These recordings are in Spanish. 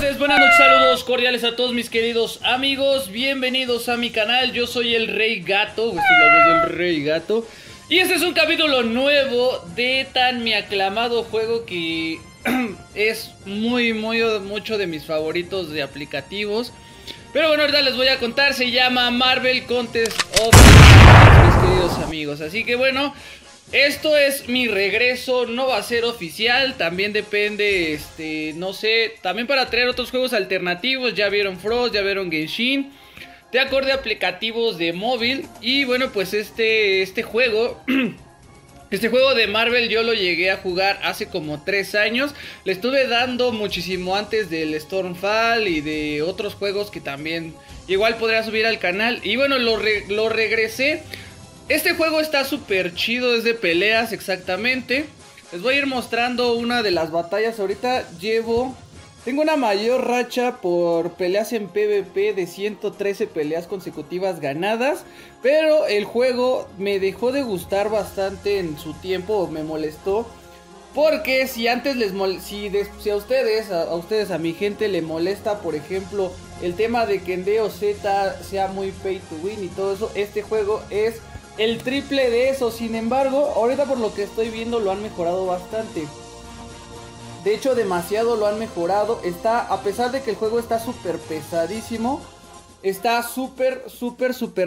tardes, buenas noches, saludos cordiales a todos mis queridos amigos. Bienvenidos a mi canal, yo soy el Rey Gato, y este es un capítulo nuevo de tan mi aclamado juego que es mucho de mis favoritos de aplicativos. Pero bueno, ahorita les voy a contar, se llama Marvel Contest of Champions, mis queridos amigos. Así que bueno, esto es mi regreso, no va a ser oficial, también depende, no sé, también para traer otros juegos alternativos. Ya vieron Frost, ya vieron Genshin, de acorde a aplicativos de móvil. Y bueno, pues este juego de Marvel yo lo llegué a jugar hace como 3 años. Le estuve dando muchísimo antes del Stormfall y de otros juegos que también igual podría subir al canal. Y bueno, lo regresé. Este juego está súper chido, es de peleas exactamente. Les voy a ir mostrando una de las batallas. Ahorita tengo una mayor racha por peleas en PvP de 113 peleas consecutivas ganadas. Pero el juego me dejó de gustar bastante en su tiempo, me molestó. Porque si antes a ustedes, a mi gente le molesta, por ejemplo, el tema de que en DOZ sea muy pay to win y todo eso, este juego es el triple de eso. Sin embargo, ahorita por lo que estoy viendo lo han mejorado bastante. De hecho, demasiado lo han mejorado. A pesar de que el juego está súper pesadísimo, está súper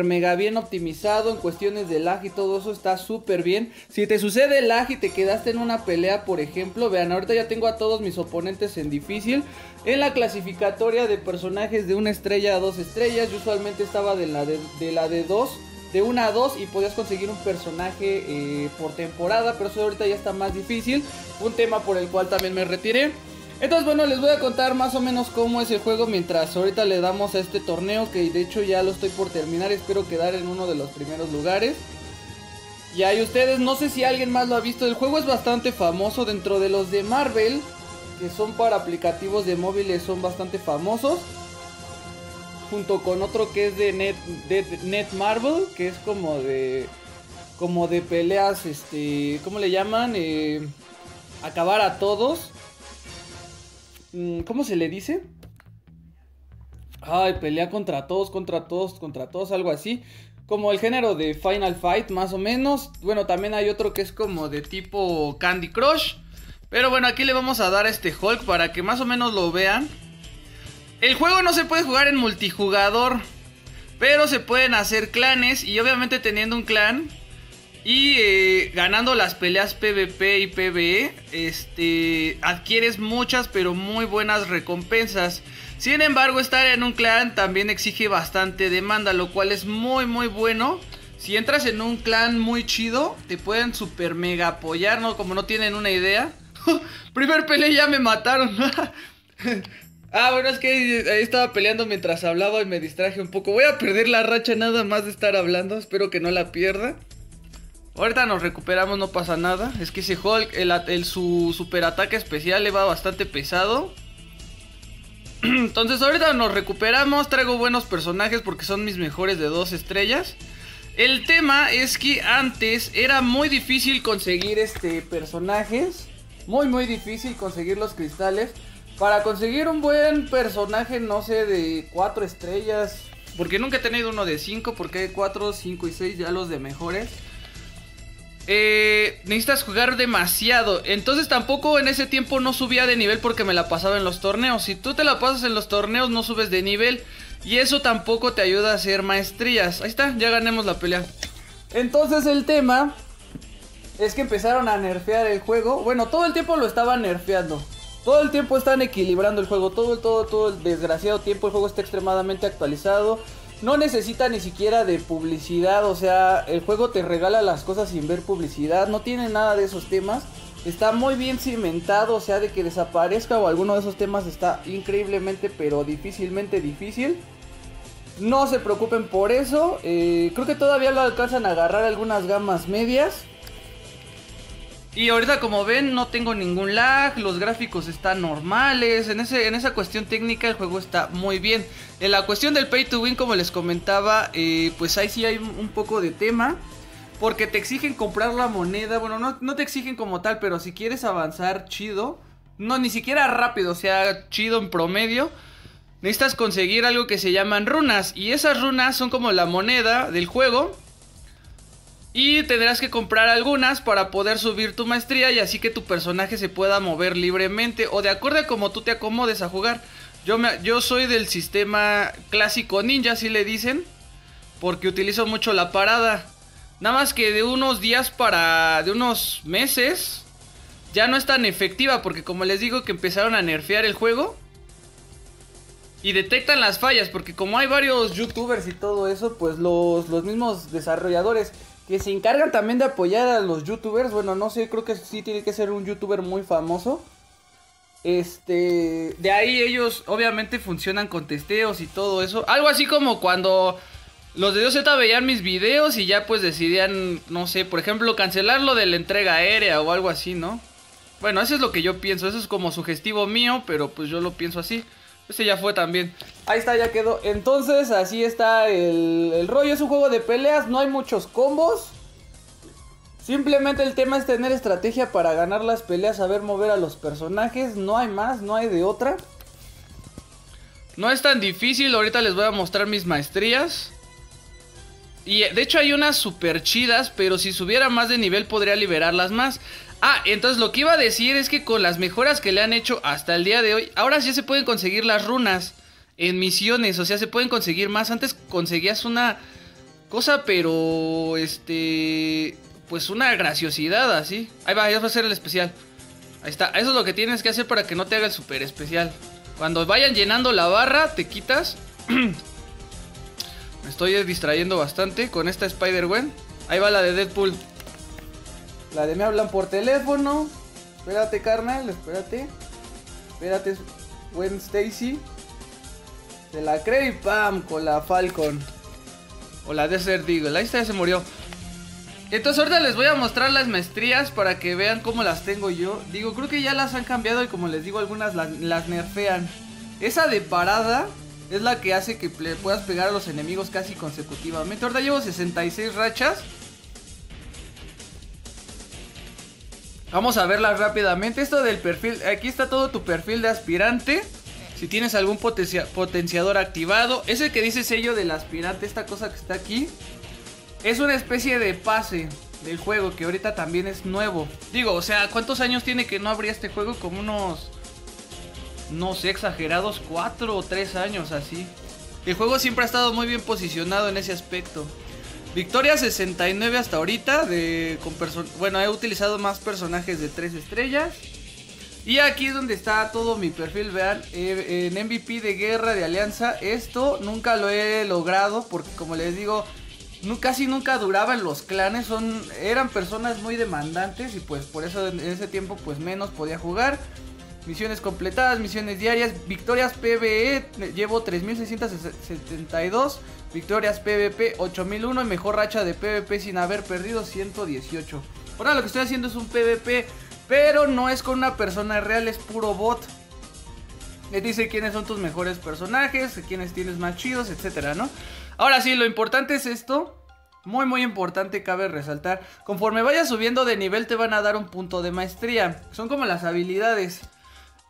mega bien optimizado en cuestiones de lag y todo eso. Está súper bien. Si te sucede lag y te quedaste en una pelea, por ejemplo, vean, ahorita ya tengo a todos mis oponentes en difícil. En la clasificatoria de personajes de 1 estrella a 2 estrellas, yo usualmente estaba de 1 a 2 y podías conseguir un personaje por temporada, pero eso ahorita ya está más difícil, un tema por el cual también me retiré. Entonces bueno, les voy a contar más o menos cómo es el juego mientras ahorita le damos a este torneo, que de hecho ya lo estoy por terminar, espero quedar en uno de los primeros lugares. Y ahí ustedes, no sé si alguien más lo ha visto, el juego es bastante famoso dentro de los de Marvel, que son para aplicativos de móviles, son bastante famosos. Junto con otro que es de Net Marvel, que es como de peleas, ¿cómo le llaman? Acabar a todos. ¿Cómo se le dice? Ay, pelea contra todos, algo así. Como el género de Final Fight, más o menos. Bueno, también hay otro que es como de tipo Candy Crush. Pero bueno, aquí le vamos a dar a este Hulk para que más o menos lo vean. El juego no se puede jugar en multijugador, pero se pueden hacer clanes, y obviamente teniendo un clan y ganando las peleas PvP y PvE, adquieres muchas pero muy buenas recompensas. Sin embargo, estar en un clan también exige bastante demanda, lo cual es muy bueno. Si entras en un clan muy chido, te pueden super mega apoyar, ¿no? Como no tienen una idea. Primer pelea ya me mataron. Ah, bueno, es que ahí estaba peleando mientras hablaba y me distraje un poco. Voy a perder la racha nada más de estar hablando, espero que no la pierda. Ahorita nos recuperamos, no pasa nada. Es que ese Hulk, su super ataque especial le va bastante pesado. Entonces ahorita nos recuperamos, traigo buenos personajes porque son mis mejores de 2 estrellas. El tema es que antes era muy difícil conseguir personajes. Muy difícil conseguir los cristales. Para conseguir un buen personaje, no sé, de 4 estrellas. Porque nunca he tenido uno de 5, porque hay 4, 5 y 6, ya los de mejores. Necesitas jugar demasiado. Entonces tampoco en ese tiempo no subía de nivel porque me la pasaba en los torneos. Si tú te la pasas en los torneos, no subes de nivel. Y eso tampoco te ayuda a hacer maestrías. Ahí está, ya ganemos la pelea. Entonces el tema es que empezaron a nerfear el juego. Bueno, todo el tiempo lo estaban nerfeando. Todo el tiempo están equilibrando el juego, todo el desgraciado tiempo. El juego está extremadamente actualizado, no necesita ni siquiera de publicidad, o sea, el juego te regala las cosas sin ver publicidad, no tiene nada de esos temas. Está muy bien cimentado, o sea, de que desaparezca o alguno de esos temas está increíblemente, pero difícilmente difícil. No se preocupen por eso, creo que todavía lo alcanzan a agarrar algunas gamas medias. Y ahorita, como ven, no tengo ningún lag, los gráficos están normales, en esa cuestión técnica el juego está muy bien. En la cuestión del pay to win, como les comentaba, pues ahí sí hay un poco de tema, porque te exigen comprar la moneda. Bueno, no te exigen como tal, pero si quieres avanzar chido, No, ni siquiera rápido, o sea, chido en promedio. Necesitas conseguir algo que se llaman runas. Y esas runas son como la moneda del juego. Y tendrás que comprar algunas para poder subir tu maestría y así que tu personaje se pueda mover libremente o de acuerdo a como tú te acomodes a jugar. Yo soy del sistema clásico ninja, así le dicen, porque utilizo mucho la parada. Nada más que de unos días para... de unos meses ya no es tan efectiva porque como les digo que empezaron a nerfear el juego. Y detectan las fallas porque como hay varios youtubers y todo eso, pues los mismos desarrolladores que se encargan también de apoyar a los youtubers. Bueno, no sé, creo que sí tiene que ser un youtuber muy famoso. De ahí ellos obviamente funcionan con testeos y todo eso. Algo así como cuando los de DOZ veían mis videos y ya pues decidían, no sé, por ejemplo, cancelarlo de la entrega aérea o algo así, ¿no? Bueno, eso es lo que yo pienso. Eso es como sugestivo mío, pero pues yo lo pienso así. Este ya fue también. Ahí está, ya quedó. Entonces, así está el rollo. Es un juego de peleas, no hay muchos combos. Simplemente el tema es tener estrategia para ganar las peleas, saber mover a los personajes. No hay más, no hay de otra. No es tan difícil. Ahorita les voy a mostrar mis maestrías. Y de hecho hay unas super chidas, pero si subiera más de nivel podría liberarlas más. Ah, entonces lo que iba a decir es que con las mejoras que le han hecho hasta el día de hoy, ahora sí se pueden conseguir las runas en misiones, o sea, se pueden conseguir más. Antes conseguías una cosa, pero pues una graciosidad así. Ahí va, ya va a ser el especial. Ahí está, eso es lo que tienes que hacer para que no te haga el super especial. Cuando vayan llenando la barra, te quitas. Me estoy distrayendo bastante con esta Spider-Gwen. Ahí va la de Deadpool. La de me hablan por teléfono. Espérate, carnal, espérate. Espérate, Gwen Stacy. Se la cree y pam, con la Falcon. O la Desert Eagle, ahí está, ya se murió. Entonces ahorita les voy a mostrar las maestrías para que vean cómo las tengo yo. Digo, creo que ya las han cambiado y como les digo, algunas las nerfean. Esa de parada es la que hace que puedas pegar a los enemigos casi consecutivamente. Ahorita llevo 66 rachas. Vamos a verlas rápidamente. Esto del perfil, aquí está todo tu perfil de aspirante. Si tienes algún potenciador activado. Ese que dice sello del aspirante, esta cosa que está aquí, es una especie de pase del juego que ahorita también es nuevo. Digo, o sea, ¿cuántos años tiene que no habría este juego? Como unos, no sé, exagerados 4 o 3 años así. El juego siempre ha estado muy bien posicionado en ese aspecto. Victoria 69 hasta ahorita bueno, he utilizado más personajes de 3 estrellas. Y aquí es donde está todo mi perfil, vean. En MVP de guerra, de alianza. Esto nunca lo he logrado porque como les digo, casi nunca duraban los clanes. Eran personas muy demandantes y pues por eso en ese tiempo pues menos podía jugar. Misiones completadas, misiones diarias. Victorias PvE llevo 3672. Victorias PvP 8001 y mejor racha de PvP sin haber perdido 118. Ahora lo que estoy haciendo es un PvP, pero no es con una persona real, es puro bot. Les dice quiénes son tus mejores personajes, quiénes tienes más chidos, etcétera, ¿no? Ahora sí, lo importante es esto. Muy muy importante, cabe resaltar. Conforme vayas subiendo de nivel te van a dar un punto de maestría. Son como las habilidades.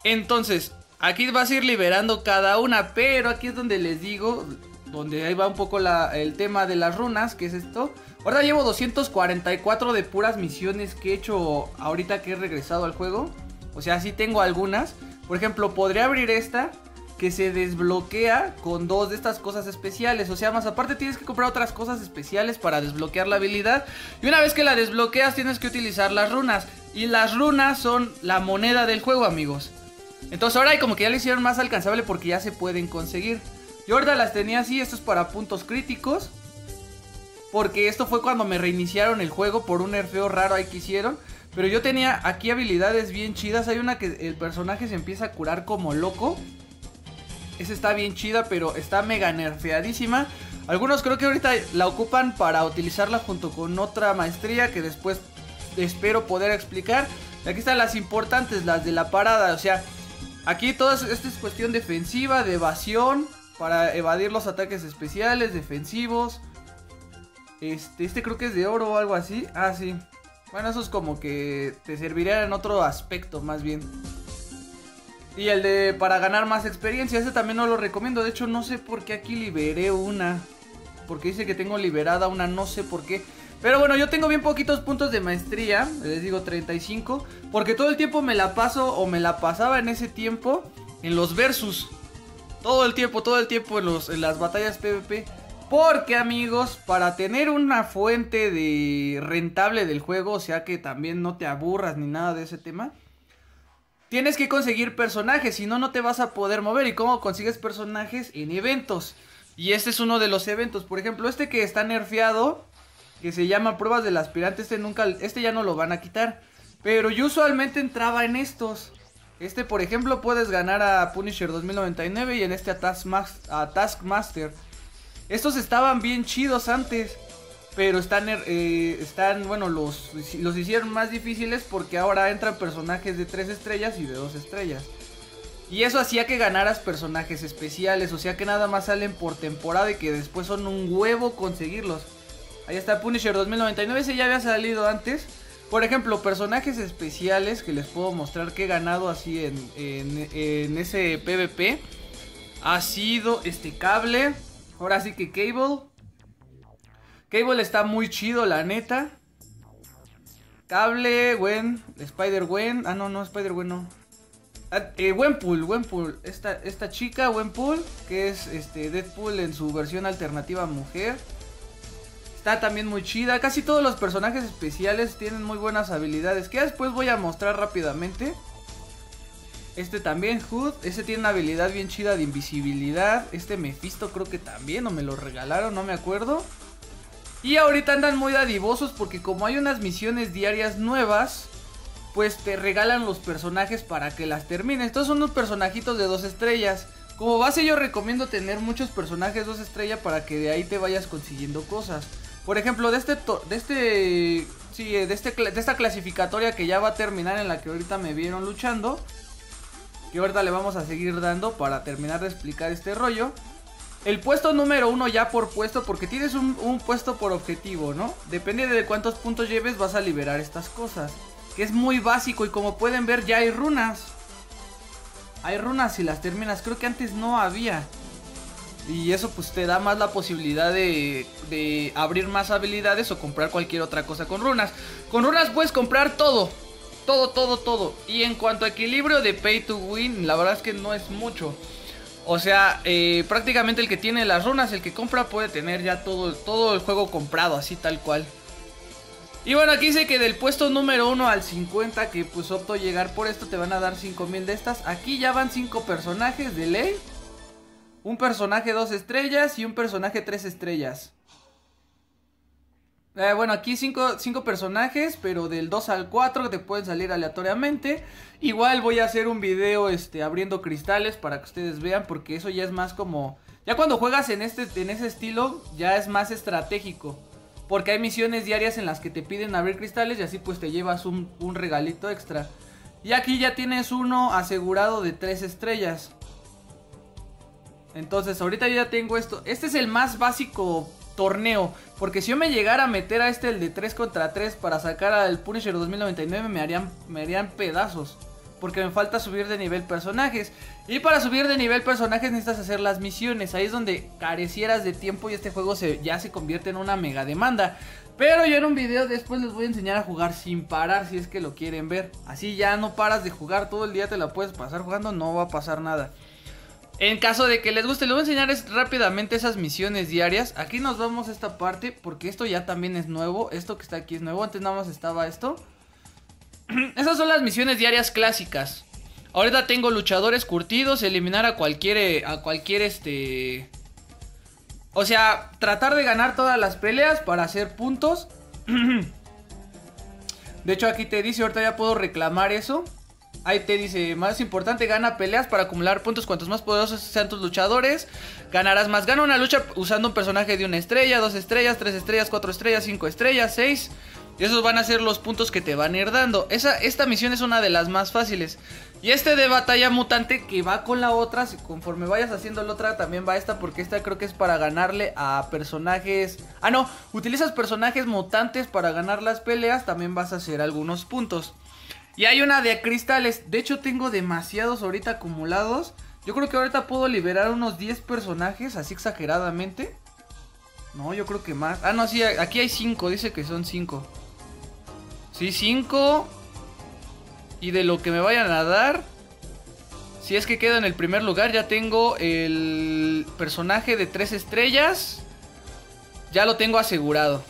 Entonces, aquí vas a ir liberando cada una, pero aquí es donde les digo... donde ahí va un poco el tema de las runas, que es esto. Ahora llevo 244 de puras misiones que he hecho ahorita que he regresado al juego. O sea, sí tengo algunas. Por ejemplo, podría abrir esta que se desbloquea con 2 de estas cosas especiales. O sea, más aparte tienes que comprar otras cosas especiales para desbloquear la habilidad. Y una vez que la desbloqueas tienes que utilizar las runas. Y las runas son la moneda del juego, amigos. Entonces ahora como que ya le hicieron más alcanzable porque ya se pueden conseguir. Yo ahorita las tenía así, esto es para puntos críticos. Porque esto fue cuando me reiniciaron el juego por un nerfeo raro ahí que hicieron. Pero yo tenía aquí habilidades bien chidas. Hay una que el personaje se empieza a curar como loco. Esa está bien chida, pero está mega nerfeadísima. Algunos creo que ahorita la ocupan para utilizarla junto con otra maestría que después espero poder explicar. Y aquí están las importantes, las de la parada. O sea, aquí todo esto es cuestión defensiva, de evasión... para evadir los ataques especiales, defensivos. Este creo que es de oro o algo así. Ah, sí. Bueno, eso es como que te serviría en otro aspecto más bien. Y el de para ganar más experiencia, ese también no lo recomiendo. De hecho, no sé por qué aquí liberé una. Porque dice que tengo liberada una, no sé por qué. Pero bueno, yo tengo bien poquitos puntos de maestría. Les digo 35. Porque todo el tiempo me la paso, o me la pasaba en ese tiempo, en los versus. Todo el tiempo en las batallas PvP. Porque, amigos, para tener una fuente de rentable del juego, o sea que también no te aburras ni nada de ese tema, tienes que conseguir personajes, si no, no te vas a poder mover. ¿Y cómo consigues personajes? En eventos. Y este es uno de los eventos. Por ejemplo, este que está nerfeado, que se llama Pruebas del Aspirante, este ya no lo van a quitar. Pero yo usualmente entraba en estos. Este, por ejemplo, puedes ganar a Punisher 2099 y en este a Taskmaster. Estos estaban bien chidos antes, pero bueno, los hicieron más difíciles porque ahora entran personajes de 3 estrellas y de 2 estrellas. Y eso hacía que ganaras personajes especiales, o sea que nada más salen por temporada y que después son un huevo conseguirlos. Ahí está Punisher 2099, ese ya había salido antes. Por ejemplo, personajes especiales que les puedo mostrar que he ganado así en ese PvP. Ha sido este Cable. Ahora sí que Cable. Cable está muy chido, la neta. Cable, Gwen, Spider-Gwen. Ah, no, no, Spider-Gwen no. Gwenpool. Esta chica, Gwenpool, que es Deadpool en su versión alternativa mujer. Está también muy chida. Casi todos los personajes especiales tienen muy buenas habilidades, que después voy a mostrar rápidamente. Este también, Hood, este tiene una habilidad bien chida de invisibilidad. Este Mephisto creo que también, o me lo regalaron, no me acuerdo. Y ahorita andan muy dadivosos porque como hay unas misiones diarias nuevas, pues te regalan los personajes para que las termines. Estos son unos personajitos de 2 estrellas. Como base yo recomiendo tener muchos personajes 2 estrellas para que de ahí te vayas consiguiendo cosas. Por ejemplo, de esta clasificatoria que ya va a terminar, en la que ahorita me vieron luchando, que ahorita le vamos a seguir dando para terminar de explicar este rollo. El puesto número 1 ya por puesto, porque tienes un puesto por objetivo, ¿no? Depende de cuántos puntos lleves vas a liberar estas cosas, que es muy básico. Y como pueden ver ya hay runas. Hay runas si las terminas, creo que antes no había. Y eso pues te da más la posibilidad de abrir más habilidades o comprar cualquier otra cosa con runas. Con runas puedes comprar todo. Todo. Y en cuanto a equilibrio de pay to win, la verdad es que no es mucho. O sea, prácticamente el que tiene las runas, el que compra, puede tener ya todo el juego comprado, así tal cual. Y bueno, aquí dice que del puesto número 1 al 50, que pues opto llegar por esto, te van a dar 5000 de estas. Aquí ya van 5 personajes de ley. Un personaje 2 estrellas y un personaje 3 estrellas. Bueno, aquí 5 personajes, pero del 2 al 4 te pueden salir aleatoriamente. Igual voy a hacer un video abriendo cristales para que ustedes vean, porque eso ya es más como... Ya cuando juegas en ese estilo, ya es más estratégico. Porque hay misiones diarias en las que te piden abrir cristales y así pues te llevas un regalito extra. Y aquí ya tienes uno asegurado de 3 estrellas. Entonces ahorita yo ya tengo esto. Este es el más básico torneo, porque si yo me llegara a meter a el de 3 contra 3 para sacar al Punisher 2099, me harían pedazos, porque me falta subir de nivel personajes. Y para subir de nivel personajes necesitas hacer las misiones. Ahí es donde carecieras de tiempo y este juego ya se convierte en una mega demanda. Pero yo en un video después les voy a enseñar a jugar sin parar, si es que lo quieren ver. Así ya no paras de jugar, todo el día te la puedes pasar jugando, no va a pasar nada. En caso de que les guste, les voy a enseñar rápidamente esas misiones diarias. Aquí nos vamos a esta parte, porque esto ya también es nuevo. Esto que está aquí es nuevo, antes nada más estaba esto. Esas son las misiones diarias clásicas. Ahorita tengo luchadores curtidos, eliminar a cualquier. O sea, tratar de ganar todas las peleas para hacer puntos. De hecho aquí te dice, ahorita ya puedo reclamar eso. Ahí te dice, más importante, gana peleas para acumular puntos. Cuantos más poderosos sean tus luchadores, ganarás más. Gana una lucha usando un personaje de 1 estrella, 2 estrellas, 3 estrellas, 4 estrellas, 5 estrellas, 6. Y esos van a ser los puntos que te van a ir dando. Esta misión es una de las más fáciles. Y de batalla mutante, que va con la otra, conforme vayas haciendo la otra también va esta, porque esta creo que es para ganarle a personajes. Ah no, utilizas personajes mutantes para ganar las peleas, también vas a hacer algunos puntos. Y hay una de cristales. De hecho tengo demasiados ahorita acumulados. Yo creo que ahorita puedo liberar unos 10 personajes, así exageradamente. No, yo creo que más. Ah, no, sí, aquí hay 5, dice que son 5. Sí, 5. Y de lo que me vayan a dar, si es que quedo en el primer lugar, ya tengo el personaje de 3 estrellas. Ya lo tengo asegurado.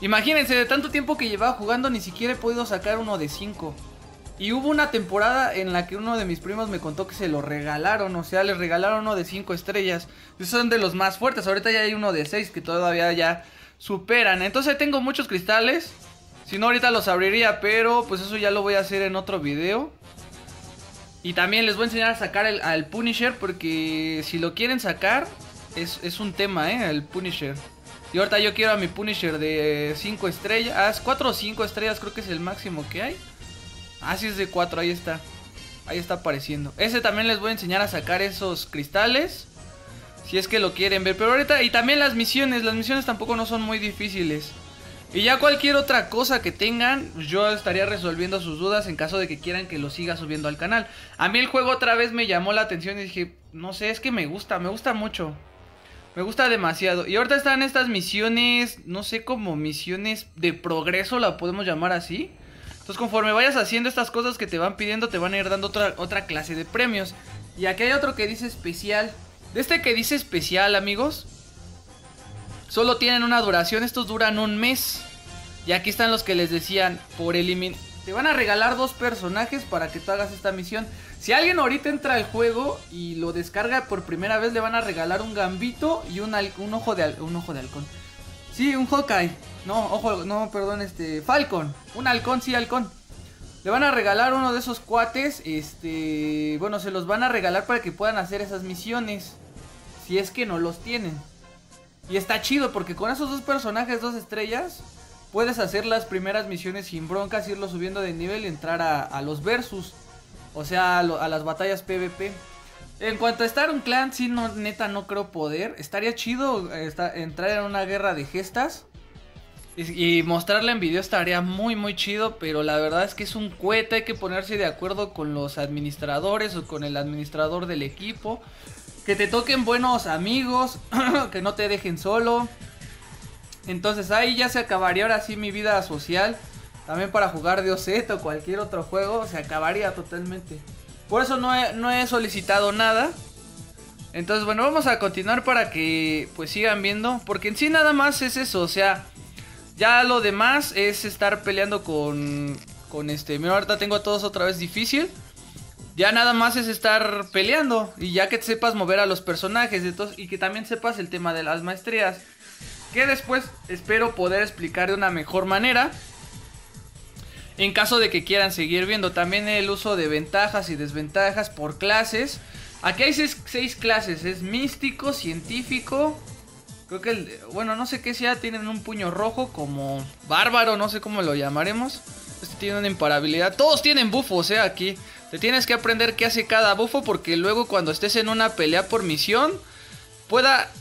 Imagínense, de tanto tiempo que llevaba jugando, ni siquiera he podido sacar uno de 5. Y hubo una temporada en la que uno de mis primos me contó que se lo regalaron. O sea, les regalaron uno de 5 estrellas. Son de los más fuertes. Ahorita ya hay uno de 6 que todavía ya superan. Entonces tengo muchos cristales. Si no, ahorita los abriría, pero pues eso ya lo voy a hacer en otro video. Y también les voy a enseñar a sacar al Punisher, porque si lo quieren sacar es un tema, el Punisher. Y ahorita yo quiero a mi Punisher de 5 estrellas. 4 o 5 estrellas creo que es el máximo que hay. Ah, sí, es de 4, ahí está. Ahí está apareciendo. Ese también les voy a enseñar a sacar esos cristales, si es que lo quieren ver. Pero ahorita, y también las misiones tampoco no son muy difíciles. Y ya cualquier otra cosa que tengan, yo estaría resolviendo sus dudas en caso de que quieran que lo siga subiendo al canal. A mí el juego otra vez me llamó la atención y dije, no sé, es que me gusta mucho. Me gusta demasiado. Y ahorita están estas misiones, no sé, como misiones de progreso, la podemos llamar así. Entonces conforme vayas haciendo estas cosas que te van pidiendo, te van a ir dando otra clase de premios. Y aquí hay otro que dice especial. De este que dice especial, amigos, solo tienen una duración, estos duran un mes. Y aquí están los que les decían, por eliminar, te van a regalar 2 personajes para que tú hagas esta misión. Si alguien ahorita entra al juego y lo descarga por primera vez, le van a regalar un gambito y un ojo de halcón. Sí, un Hawkeye. Falcon. Un halcón, sí, halcón. Le van a regalar uno de esos cuates. Bueno, se los van a regalar para que puedan hacer esas misiones, si es que no los tienen. Y está chido porque con esos 2 personajes, 2 estrellas, puedes hacer las primeras misiones sin broncas, irlo subiendo de nivel y entrar a los versus. O sea, a las batallas PvP. En cuanto a estar un clan, sí, no, neta, no creo poder. Estaría chido entrar en una guerra de gestas y mostrarla en video, estaría muy, muy chido. Pero la verdad es que es un cohete, hay que ponerse de acuerdo con los administradores o con el administrador del equipo. Que te toquen buenos amigos, que no te dejen solo. Entonces ahí ya se acabaría ahora sí mi vida social. También para jugar Dios Z o cualquier otro juego, se acabaría totalmente. Por eso no he solicitado nada. Entonces, bueno, vamos a continuar para que pues sigan viendo. Porque en sí nada más es eso, o sea, ya lo demás es estar peleando con mira, ahorita tengo a todos otra vez difícil. Ya nada más es estar peleando y ya que sepas mover a los personajes, entonces, y que también sepas el tema de las maestrías, que después espero poder explicar de una mejor manera. En caso de que quieran seguir viendo, también el uso de ventajas y desventajas por clases. Aquí hay 6 clases, es místico, científico, creo que no sé qué sea, tienen un puño rojo como bárbaro, no sé cómo lo llamaremos. Este tiene una imparabilidad, todos tienen bufos, aquí te tienes que aprender qué hace cada bufo, porque luego cuando estés en una pelea por misión,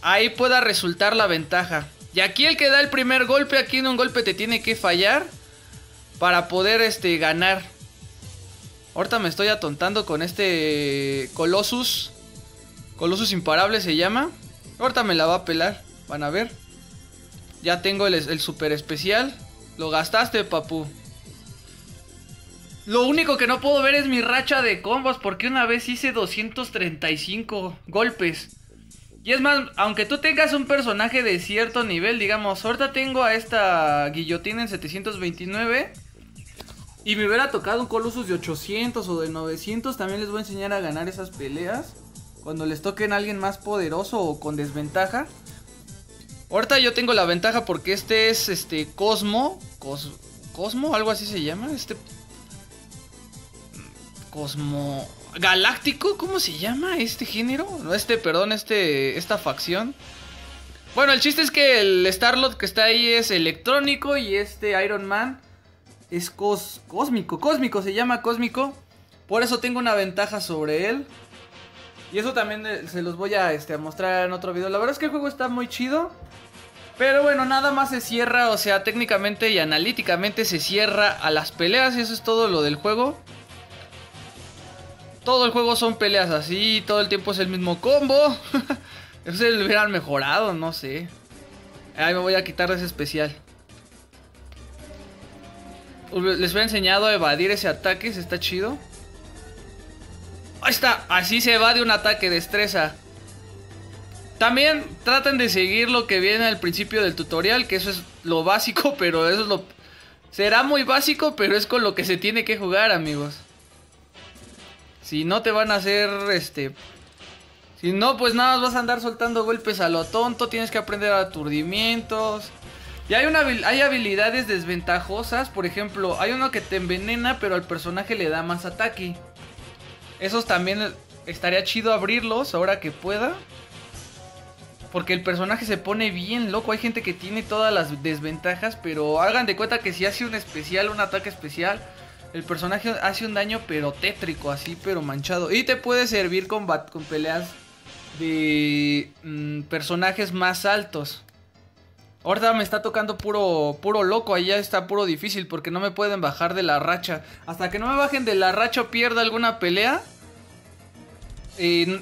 ahí pueda resultar la ventaja. Y aquí el que da el primer golpe, aquí en un golpe te tiene que fallar para poder ganar. Ahorita me estoy atontando con este Colossus. Colossus imparable se llama. Ahorita me la va a pelar, van a ver. Ya tengo el super especial. Lo gastaste, papú. Lo único que no puedo ver es mi racha de combos, porque una vez hice 235 golpes. Y es más, aunque tú tengas un personaje de cierto nivel, digamos, ahorita tengo a esta guillotina en 729 y me hubiera tocado un Colossus de 800 o de 900, también les voy a enseñar a ganar esas peleas cuando les toquen a alguien más poderoso o con desventaja. Ahorita yo tengo la ventaja porque este es Cosmo, algo así se llama, Cosmo Galáctico, ¿cómo se llama este género? No, esta facción. Bueno, el chiste es que el Star Lord que está ahí es electrónico y este Iron Man es cósmico, se llama cósmico. Por eso tengo una ventaja sobre él. Y eso también se los voy a mostrar en otro video. La verdad es que el juego está muy chido. Pero bueno, nada más se cierra, o sea, técnicamente y analíticamente se cierra a las peleas. Y eso es todo lo del juego. Todo el juego son peleas así, todo el tiempo es el mismo combo. Eso se lo hubieran mejorado, no sé. Ahí me voy a quitar ese especial. Les voy a enseñar a evadir ese ataque, se está chido. Ahí está, así se evade un ataque, destreza. También traten de seguir lo que viene al principio del tutorial, que eso es lo básico, pero eso es lo... Será muy básico, pero es con lo que se tiene que jugar, amigos. Si no te van a hacer, si no, pues nada más vas a andar soltando golpes a lo tonto, tienes que aprender aturdimientos. Y hay habilidades desventajosas, por ejemplo, hay uno que te envenena, pero al personaje le da más ataque. Esos también estaría chido abrirlos ahora que pueda. Porque el personaje se pone bien loco. Hay gente que tiene todas las desventajas, pero hagan de cuenta que si hace un especial, un ataque especial, el personaje hace un daño pero tétrico, así pero manchado. Y te puede servir con peleas de personajes más altos. Ahorita me está tocando puro loco, allá está puro difícil porque no me pueden bajar de la racha. Hasta que no me bajen de la racha o pierda alguna pelea,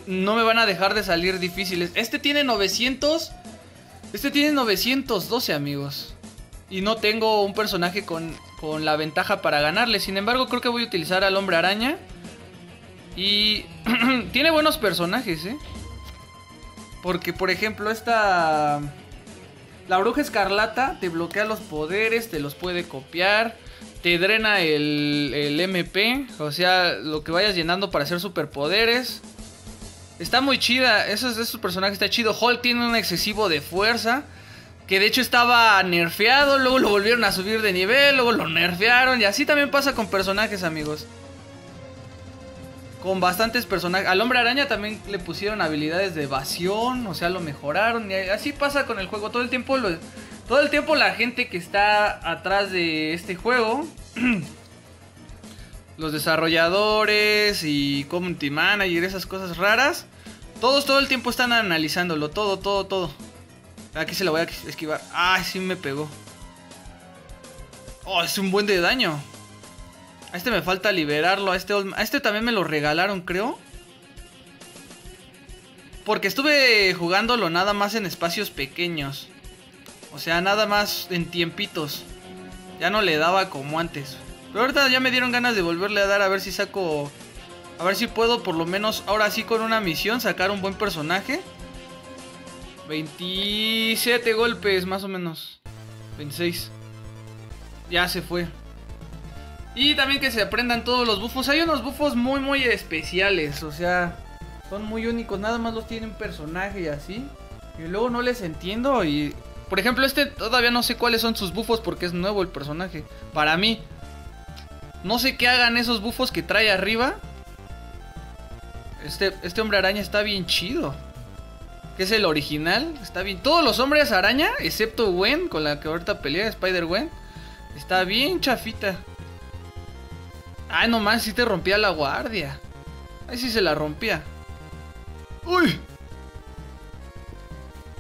no me van a dejar de salir difíciles. Este tiene 900. Este tiene 912, amigos. Y no tengo un personaje con la ventaja para ganarle. Sin embargo, creo que voy a utilizar al Hombre Araña. Y tiene buenos personajes, ¿eh? Porque, por ejemplo, esta... La Bruja Escarlata te bloquea los poderes, te los puede copiar, te drena el MP, o sea, lo que vayas llenando para hacer superpoderes. Está muy chida, esos personajes está chido. Hulk tiene un excesivo de fuerza, que de hecho estaba nerfeado, luego lo volvieron a subir de nivel, luego lo nerfearon, y así también pasa con personajes, amigos. Con bastantes personajes. Al Hombre Araña también le pusieron habilidades de evasión, o sea, lo mejoraron. Y así pasa con el juego. Todo el tiempo la gente que está atrás de este juego, los desarrolladores y community manager, esas cosas raras, todos todo el tiempo están analizándolo. Todo. Aquí se la voy a esquivar. Ah, sí me pegó. Oh, es un buen de daño. A este me falta liberarlo. A este también me lo regalaron, creo. Porque estuve jugándolo nada más en espacios pequeños. O sea, nada más en tiempitos. Ya no le daba como antes. Pero ahorita ya me dieron ganas de volverle a dar. A ver si saco... A ver si puedo por lo menos ahora sí con una misión sacar un buen personaje. 27 golpes más o menos. 26. Ya se fue. Y también que se aprendan todos los bufos. Hay unos bufos muy especiales. O sea, son muy únicos. Nada más los tiene un personaje y así. Y luego no les entiendo. Y por ejemplo este todavía no sé cuáles son sus bufos porque es nuevo el personaje. Para mí. No sé qué hagan esos bufos que trae arriba. Este Hombre Araña está bien chido. Que es el original. Está bien. Todos los Hombres Araña, excepto Gwen, con la que ahorita pelea, Spider-Gwen, está bien chafita. Ay, nomás sí te rompía la guardia. Ahí sí se la rompía. ¡Uy!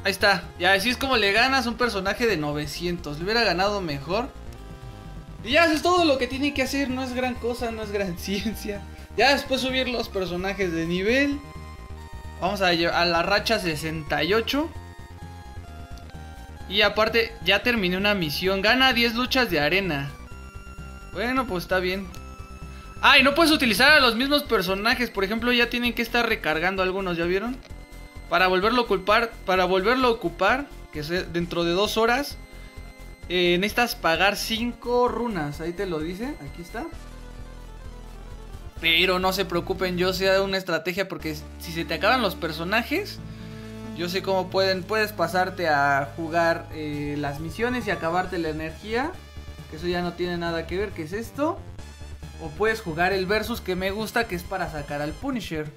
Ahí está. Ya así es como le ganas un personaje de 900. Le hubiera ganado mejor. Y ya, eso es todo lo que tiene que hacer. No es gran cosa, no es gran ciencia. Ya después subir los personajes de nivel. Vamos a la racha 68. Y aparte, ya terminé una misión. Gana 10 luchas de arena. Bueno, pues está bien. Ah, y no puedes utilizar a los mismos personajes. Por ejemplo, ya tienen que estar recargando algunos, ¿ya vieron? Para volverlo a ocupar, que es dentro de 2 horas, necesitas pagar 5 runas. Ahí te lo dice, aquí está. Pero no se preocupen, yo sé una estrategia porque si se te acaban los personajes, yo sé cómo puedes pasarte a jugar las misiones y acabarte la energía. Que eso ya no tiene nada que ver, ¿qué es esto? O puedes jugar el versus que me gusta, que es para sacar al Punisher.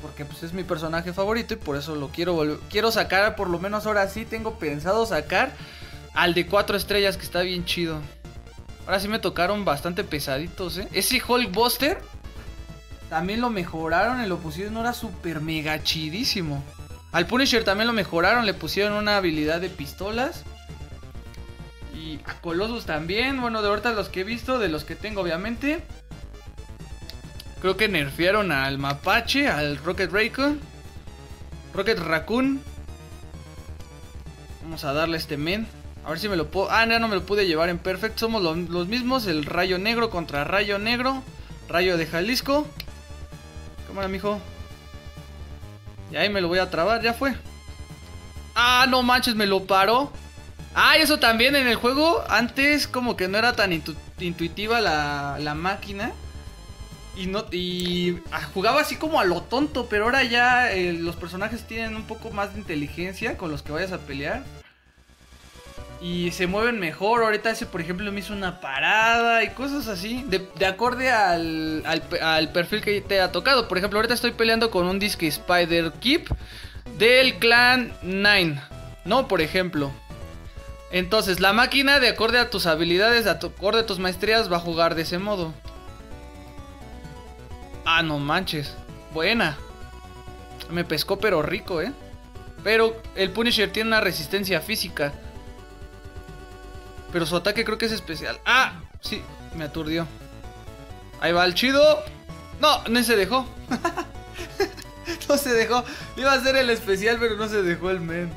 Porque pues es mi personaje favorito y por eso lo quiero sacar, por lo menos ahora sí tengo pensado sacar al de 4 estrellas que está bien chido. Ahora sí me tocaron bastante pesaditos, ¿eh? Ese Hulkbuster también lo mejoraron y lo pusieron ahora super mega chidísimo. Al Punisher también lo mejoraron, le pusieron una habilidad de pistolas. a Colossus también. Bueno, de ahorita los que he visto, de los que tengo obviamente, creo que nerfearon al mapache, al Rocket Raccoon. Vamos a darle a este men. A ver si me lo puedo... Ah, no, no me lo pude llevar en perfect. Somos los mismos, el rayo negro contra rayo negro. Rayo de Jalisco. Cámara, mijo. Y ahí me lo voy a trabar, ya fue. Ah, no manches, me lo paró. Ah, y eso también en el juego. Antes como que no era tan intuitiva la máquina. Y jugaba así como a lo tonto. Pero ahora ya los personajes tienen un poco más de inteligencia con los que vayas a pelear. Y se mueven mejor. Ahorita ese, por ejemplo, me hizo una parada y cosas así. De acorde al perfil que te ha tocado. Por ejemplo, ahorita estoy peleando con un disque Spider Keep del clan 9. No, por ejemplo. Entonces, la máquina, de acorde a tus habilidades, de acorde a tus maestrías, va a jugar de ese modo. Ah, no manches. Buena. Me pescó pero rico, ¿eh? Pero el Punisher tiene una resistencia física. Pero su ataque creo que es especial. ¡Ah! Sí, me aturdió. Ahí va el chido. ¡No! No se dejó. No se dejó. Iba a hacer el especial, pero no se dejó el men.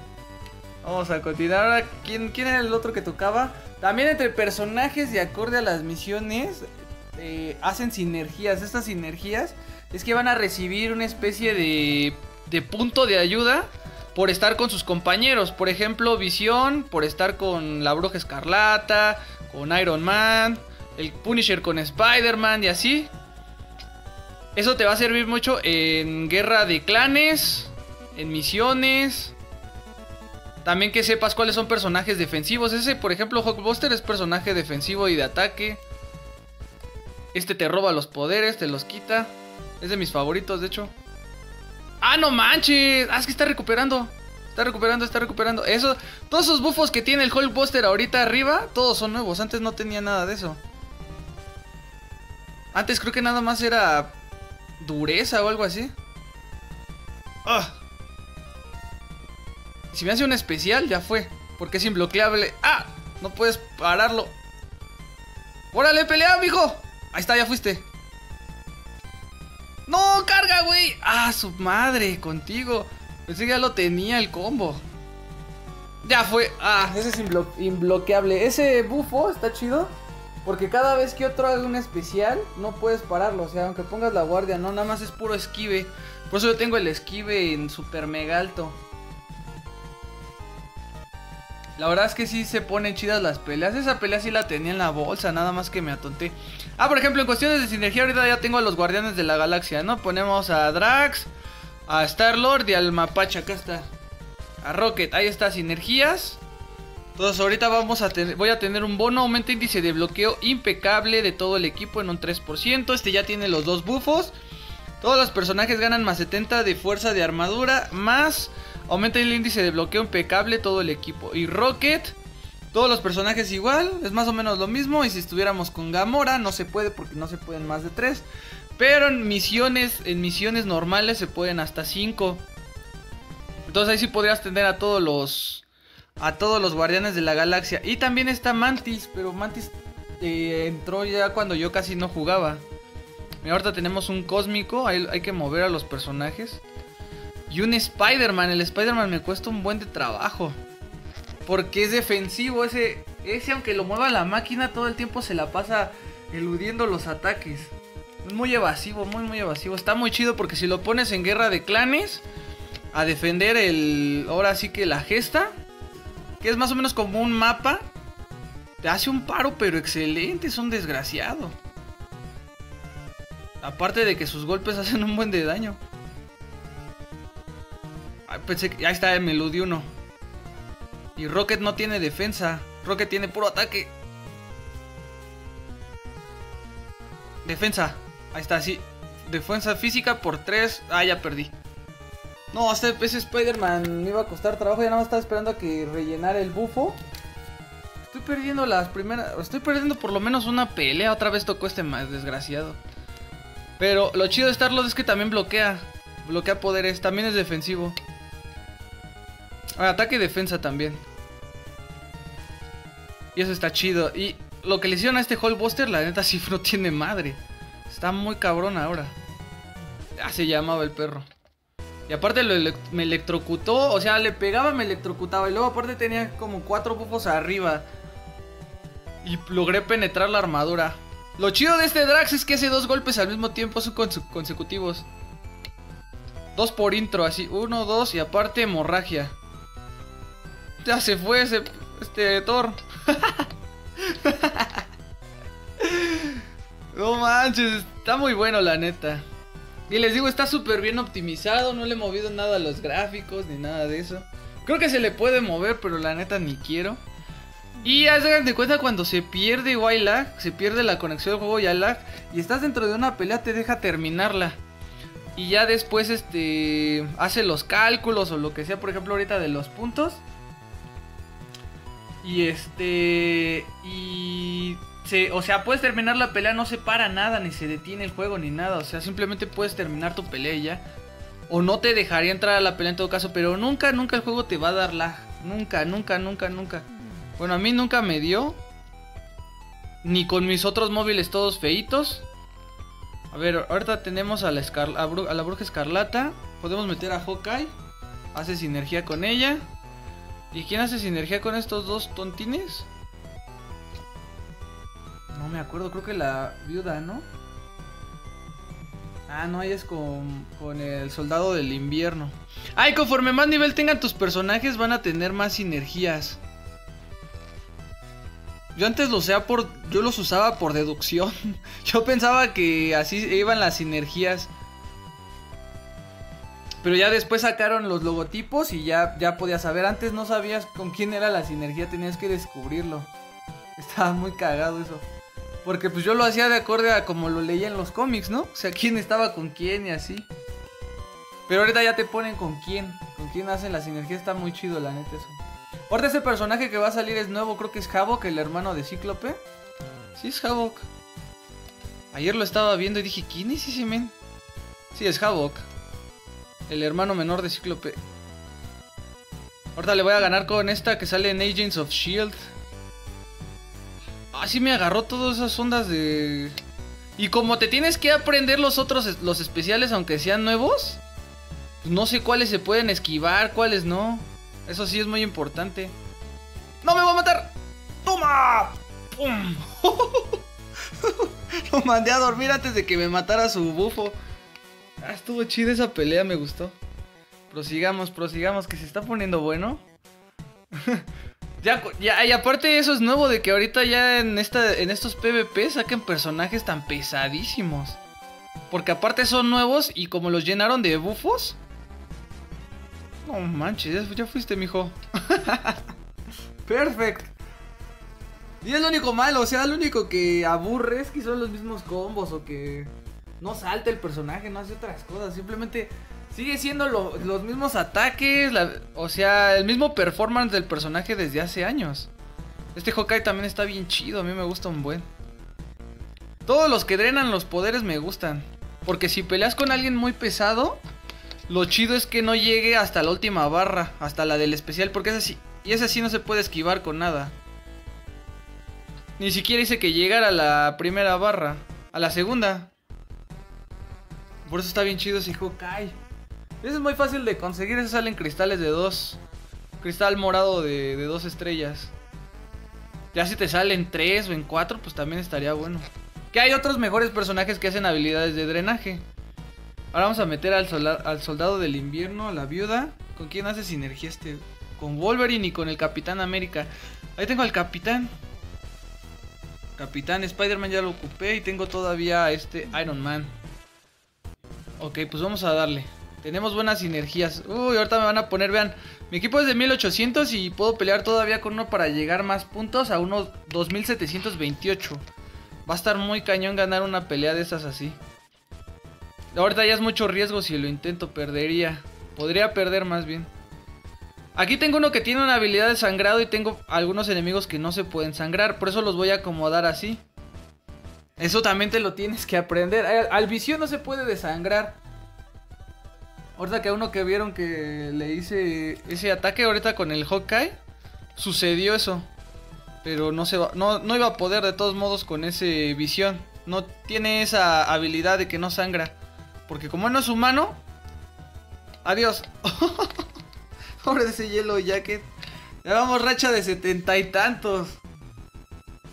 Vamos a continuar. Ahora, ¿quién era el otro que tocaba? También entre personajes y acorde a las misiones, hacen sinergias. Estas sinergias es que van a recibir una especie de punto de ayuda por estar con sus compañeros. Por ejemplo, Vision, por estar con la Bruja Escarlata, con Iron Man, el Punisher con Spider-Man y así. Eso te va a servir mucho en guerra de clanes, en misiones. También que sepas cuáles son personajes defensivos. Ese, por ejemplo, Hulkbuster es personaje defensivo y de ataque. Este te roba los poderes, te los quita. Es de mis favoritos, de hecho. ¡Ah, no manches! Ah, es que está recuperando. Está recuperando. Eso, todos esos buffos que tiene el Hulkbuster ahorita arriba, todos son nuevos. Antes no tenía nada de eso. Antes creo que nada más era dureza o algo así. ¡Ah! Si me hace un especial, ya fue. Porque es imbloqueable. ¡Ah! No puedes pararlo. ¡Órale, pelea, mijo! Ahí está, ya fuiste. ¡No, carga, güey! ¡Ah, su madre! Contigo. Pensé que ya lo tenía el combo. Ya fue. Ah, ese es imbloqueable. Ese bufo está chido. Porque cada vez que otro haga un especial, no puedes pararlo. O sea, aunque pongas la guardia, no, nada más es puro esquive. Por eso yo tengo el esquive en super mega alto. La verdad es que sí se ponen chidas las peleas. Esa pelea sí la tenía en la bolsa, nada más que me atonté. Ah, por ejemplo, en cuestiones de sinergia ahorita ya tengo a los Guardianes de la Galaxia, ¿no? Ponemos a Drax, a Star Lord y al mapache, acá está. A Rocket, ahí está, sinergias. Entonces ahorita voy a tener un bono, aumenta índice de bloqueo impecable de todo el equipo en un 3%. Este ya tiene los dos buffos. Todos los personajes ganan más 70 de fuerza de armadura, más... aumenta el índice de bloqueo impecable todo el equipo. Y Rocket, todos los personajes igual, es más o menos lo mismo. Y si estuviéramos con Gamora, no se puede porque no se pueden más de 3. Pero en misiones normales se pueden hasta 5. Entonces ahí sí podrías tener a todos los Guardianes de la Galaxia. Y también está Mantis, pero Mantis entró ya cuando yo casi no jugaba. Y ahorita tenemos un cósmico, hay que mover a los personajes. Y un Spider-Man, el Spider-Man me cuesta un buen de trabajo. Porque es defensivo, ese aunque lo mueva la máquina, todo el tiempo se la pasa eludiendo los ataques. Es muy evasivo, muy evasivo. Está muy chido porque si lo pones en guerra de clanes, a defender ahora sí que la gesta, que es más o menos como un mapa, te hace un paro pero excelente, es un desgraciado. Aparte de que sus golpes hacen un buen de daño. Pensé que... ahí está, me eludió uno. Y Rocket no tiene defensa. Rocket tiene puro ataque. Defensa. Ahí está, sí. Defensa física por 3. Ah, ya perdí. No, ese Spider-Man me iba a costar trabajo. Ya nada más estaba esperando a que rellenara el bufo. Estoy perdiendo las primeras... estoy perdiendo por lo menos una pelea. Otra vez tocó este más desgraciado. Pero lo chido de Star-Lord es que también bloquea. Bloquea poderes. También es defensivo. Ataque y defensa también. Y eso está chido. Y lo que le hicieron a este Hulkbuster, la neta, sí no tiene madre. Está muy cabrón ahora. Así llamaba el perro. Y aparte me electrocutó. O sea, le pegaba, me electrocutaba. Y luego aparte tenía como 4 pufos arriba. Y logré penetrar la armadura. Lo chido de este Drax es que hace 2 golpes al mismo tiempo, son consecutivos. 2 por intro, así. 1, 2 y aparte hemorragia. Ya se fue este Thor. No manches, está muy bueno la neta. Y les digo, está súper bien optimizado. No le he movido nada a los gráficos ni nada de eso. Creo que se le puede mover, pero la neta ni quiero. Y hagan de cuenta cuando se pierde igual lag, se pierde la conexión del juego y al lag. Y estás dentro de una pelea, te deja terminarla. Y ya después hace los cálculos o lo que sea, por ejemplo ahorita de los puntos. Y o sea, puedes terminar la pelea, no se para nada, ni se detiene el juego ni nada. O sea, simplemente puedes terminar tu pelea y ya. O no te dejaría entrar a la pelea en todo caso, pero nunca, nunca el juego te va a dar lag. Nunca, nunca, nunca, nunca. Bueno, a mí nunca me dio. Ni con mis otros móviles todos feitos. A ver, ahorita tenemos a la bruja escarlata. Podemos meter a Hawkeye. Hace sinergia con ella. ¿Y quién hace sinergia con estos dos tontines? No me acuerdo, creo que la viuda, ¿no? Ah, no, ella es con el soldado del invierno. Ah, y conforme más nivel tengan tus personajes, van a tener más sinergias. Yo antes yo los usaba por deducción. Yo pensaba que así iban las sinergias. Pero ya después sacaron los logotipos y ya podías saber. Antes no sabías con quién era la sinergia, tenías que descubrirlo. Estaba muy cagado eso. Porque pues yo lo hacía de acorde a como lo leía en los cómics, ¿no? O sea, quién estaba con quién y así. Pero ahorita ya te ponen con quién hacen la sinergia. Está muy chido la neta eso. Ahorita ese personaje que va a salir es nuevo, creo que es Havok, el hermano de Cíclope. Sí, es Havok. Ayer lo estaba viendo y dije, ¿quién es ese men? Sí, es Havok, el hermano menor de Cíclope. Ahorita le voy a ganar con esta que sale en Agents of S.H.I.E.L.D. Ah, sí me agarró todas esas ondas de... Y como te tienes que aprender los especiales, aunque sean nuevos, pues no sé cuáles se pueden esquivar, cuáles no. Eso sí es muy importante. ¡No me voy a matar! ¡Toma! ¡Pum! Lo mandé a dormir antes de que me matara su bufo. Ah, estuvo chida esa pelea, me gustó. Prosigamos, que se está poniendo bueno. Y aparte eso es nuevo, de que ahorita ya en estos PvP saquen personajes tan pesadísimos. Porque aparte son nuevos y como los llenaron de bufos... No manches, ya fuiste, mijo. Perfecto. Y es lo único malo, o sea, lo único que aburre es que son los mismos combos o que no salta el personaje, no hace otras cosas. Simplemente sigue siendo los mismos ataques, o sea, el mismo performance del personaje desde hace años. Este Hawkeye también está bien chido, a mí me gusta un buen. Todos los que drenan los poderes me gustan. Porque si peleas con alguien muy pesado... Lo chido es que no llegue hasta la última barra, hasta la del especial, porque es así. Y esa sí no se puede esquivar con nada. Ni siquiera hice que llegara a la primera barra, a la segunda. Por eso está bien chido ese Hawkeye. Eso es muy fácil de conseguir, eso salen cristales de 2. Cristal morado de 2 estrellas. Ya si te salen 3 o en 4, pues también estaría bueno. Que hay otros mejores personajes que hacen habilidades de drenaje. Ahora vamos a meter al soldado del invierno, a la viuda. ¿Con quién hace sinergia este? Con Wolverine y con el Capitán América. Ahí tengo al Capitán. Capitán Spider-Man ya lo ocupé y tengo todavía a este Iron Man. Ok, pues vamos a darle. Tenemos buenas sinergias. Uy, ahorita me van a poner, vean. Mi equipo es de 1800 y puedo pelear todavía con uno para llegar más puntos a unos 2728. Va a estar muy cañón ganar una pelea de esas así. Ahorita ya es mucho riesgo, si lo intento perdería. Podría perder más bien. Aquí tengo uno que tiene una habilidad de sangrado y tengo algunos enemigos que no se pueden sangrar. Por eso los voy a acomodar así. Eso también te lo tienes que aprender. Al Vision no se puede desangrar. Ahorita que a uno que vieron que le hice ese ataque ahorita con el Hawkeye, sucedió eso. pero no se va, no iba a poder de todos modos con ese Visión. No tiene esa habilidad de que no sangra, porque como él no es humano. Adiós. Pobre de ese Yellow Jacket. Llevamos racha de 70 y tantos.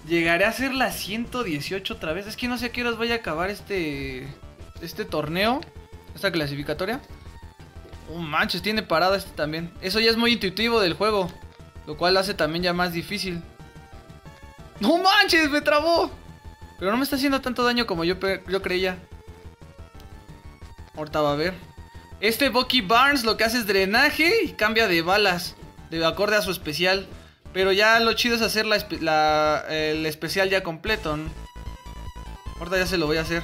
Llegaré a hacer la 118 otra vez. Es que no sé a qué horas vaya a acabar este torneo, esta clasificatoria. Oh, manches, tiene parada este también. Eso ya es muy intuitivo del juego, lo cual lo hace también ya más difícil. ¡No manches! ¡Me trabó! Pero no me está haciendo tanto daño como yo creía. Ahorita va a ver. Este Bucky Barnes lo que hace es drenaje y cambia de balas, de acorde a su especial. Pero ya lo chido es hacer el especial ya completo, ¿no? Ahorita ya se lo voy a hacer.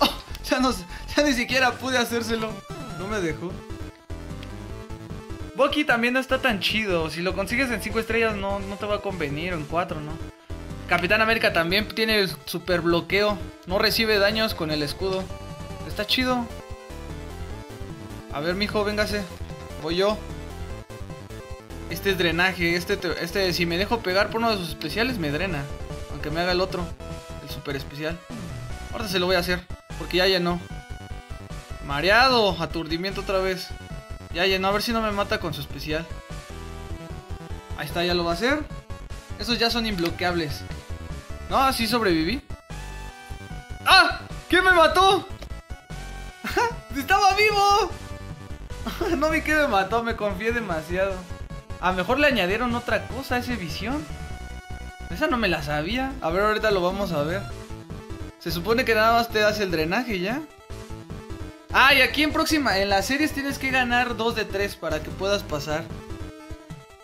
¡Oh! Ya ni siquiera pude hacérselo. No me dejó. Bucky también no está tan chido. Si lo consigues en 5 estrellas no te va a convenir. En 4, ¿no? Capitán América también tiene el super bloqueo. No recibe daños con el escudo. Está chido. A ver, mijo, véngase. Voy yo. Este es drenaje. Si me dejo pegar por uno de sus especiales, me drena. Aunque me haga el otro, el super especial. Ahora se lo voy a hacer, porque ya llenó. Mareado, aturdimiento otra vez. Ya llenó, a ver si no me mata con su especial. Ahí está, ya lo va a hacer. Esos ya son imbloqueables. No, así sobreviví. ¡Ah! ¿Quién me mató? ¡Estaba vivo! No vi que me mató, me confié demasiado. A lo mejor le añadieron otra cosa a ese Visión. Esa no me la sabía. A ver, ahorita lo vamos a ver. Se supone que nada más te das el drenaje ya. Ah, y aquí en las series tienes que ganar 2 de 3 para que puedas pasar.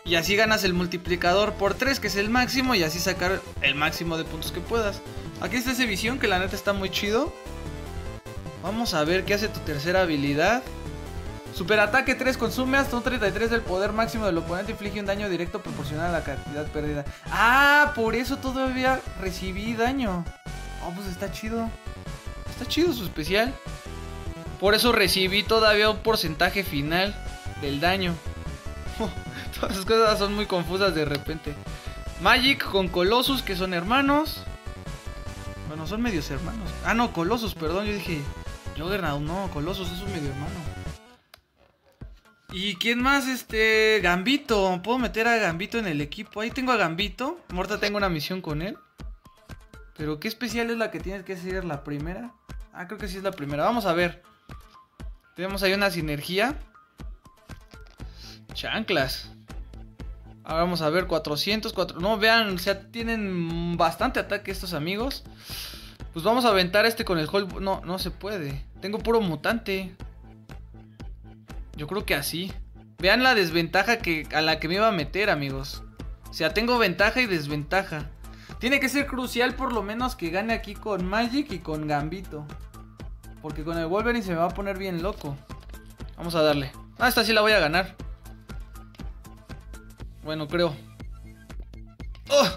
Y así ganas el multiplicador por 3, que es el máximo, y así sacar el máximo de puntos que puedas. Aquí está ese Visión, que la neta está muy chido. Vamos a ver qué hace tu tercera habilidad. Superataque 3, consume hasta un 33 del poder máximo del oponente, inflige un daño directo proporcional a la cantidad perdida. Ah, por eso todavía recibí daño. Oh, pues está chido. Está chido su especial. Por eso recibí todavía un porcentaje final del daño. Todas esas cosas son muy confusas de repente. Magic con Colossus, que son hermanos. Bueno, son medios hermanos. Ah, no, Colossus, perdón. Yo dije Juggernaut, no, Colossus es un medio hermano. ¿Y quién más? Gambito. Puedo meter a Gambito en el equipo. Ahí tengo a Gambito. Ahorita tengo una misión con él. Pero ¿qué especial es la que tienes que hacer? ¿La primera? Ah, creo que sí es la primera. Vamos a ver. Tenemos ahí una sinergia. Chanclas. Ahora vamos a ver, 404. No, vean, o sea, tienen bastante ataque estos amigos. Pues vamos a aventar con el Hulk. No, no se puede. Tengo puro mutante. Yo creo que así. Vean la desventaja a la que me iba a meter, amigos. O sea, tengo ventaja y desventaja. Tiene que ser crucial por lo menos que gane aquí con Magic y con Gambito, porque con el Wolverine se me va a poner bien loco. Vamos a darle. Ah, esta sí la voy a ganar. Bueno, creo. ¡Oh!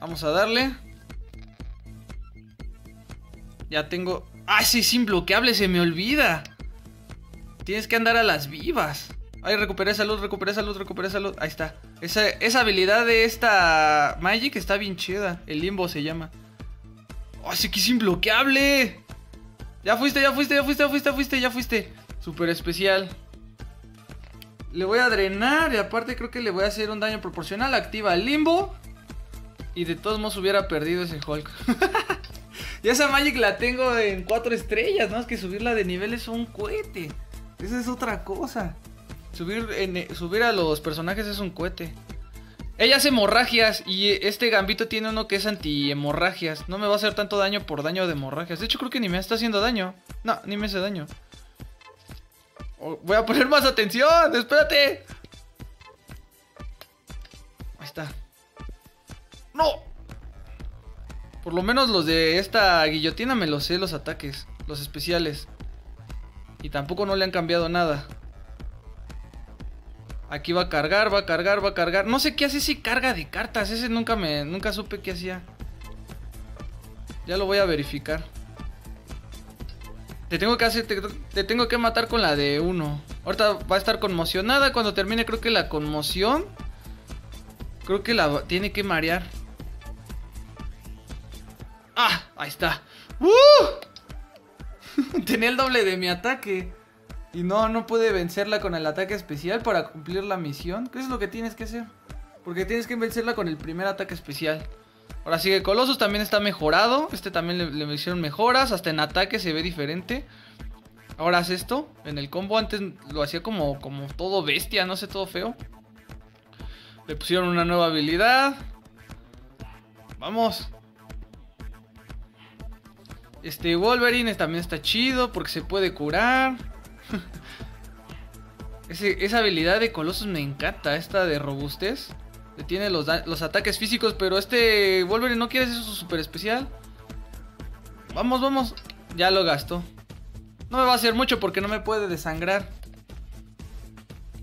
Vamos a darle. Ya tengo... ¡Ah, sí, es imbloqueable! ¡Se me olvida! Tienes que andar a las vivas. Ahí recuperé salud, recuperé salud, recuperé salud. Ahí está. Esa habilidad de esta Magic está bien chida. El limbo se llama. ¡Oh, sí que es imbloqueable! Ya fuiste, ya fuiste, ya fuiste, ya fuiste, ya fuiste, ya fuiste. Super especial. Le voy a drenar y aparte creo que le voy a hacer un daño proporcional. Activa el limbo. Y de todos modos hubiera perdido ese Hulk. Y esa Magic la tengo en 4 estrellas, ¿no? Es que subirla de nivel es un cohete. Esa es otra cosa. Subir a los personajes es un cohete. Ella hace hemorragias y este Gambito tiene uno que es anti-hemorragias. No me va a hacer tanto daño por daño de hemorragias. De hecho creo que ni me está haciendo daño. No, ni me hace daño. Oh, voy a poner más atención. Espérate. Ahí está. No. Por lo menos los de esta guillotina me los sé, los ataques, los especiales. Y tampoco no le han cambiado nada. Aquí va a cargar, va a cargar, va a cargar. No sé qué hace ese carga de cartas. Ese nunca supe qué hacía. Ya lo voy a verificar. Te tengo que matar con la de uno. Ahorita va a estar conmocionada. Cuando termine creo que la conmoción, Creo que la tiene que marear. ¡Ah! Ahí está. ¡Uh! Tenía el doble de mi ataque. Y no pude vencerla con el ataque especial para cumplir la misión. ¿Qué es lo que tienes que hacer? Porque tienes que vencerla con el primer ataque especial. Ahora sí que Colossus también está mejorado. Este también le hicieron mejoras. Hasta en ataque se ve diferente. Ahora hace esto. En el combo antes lo hacía como todo bestia. No sé, todo feo. Le pusieron una nueva habilidad. Vamos. Este Wolverine también está chido porque se puede curar. Esa habilidad de Colossus me encanta. Esta de robustez. Tiene los ataques físicos, pero este Wolverine no quiere hacer su super especial. Vamos, vamos. Ya lo gastó. No me va a hacer mucho porque no me puede desangrar.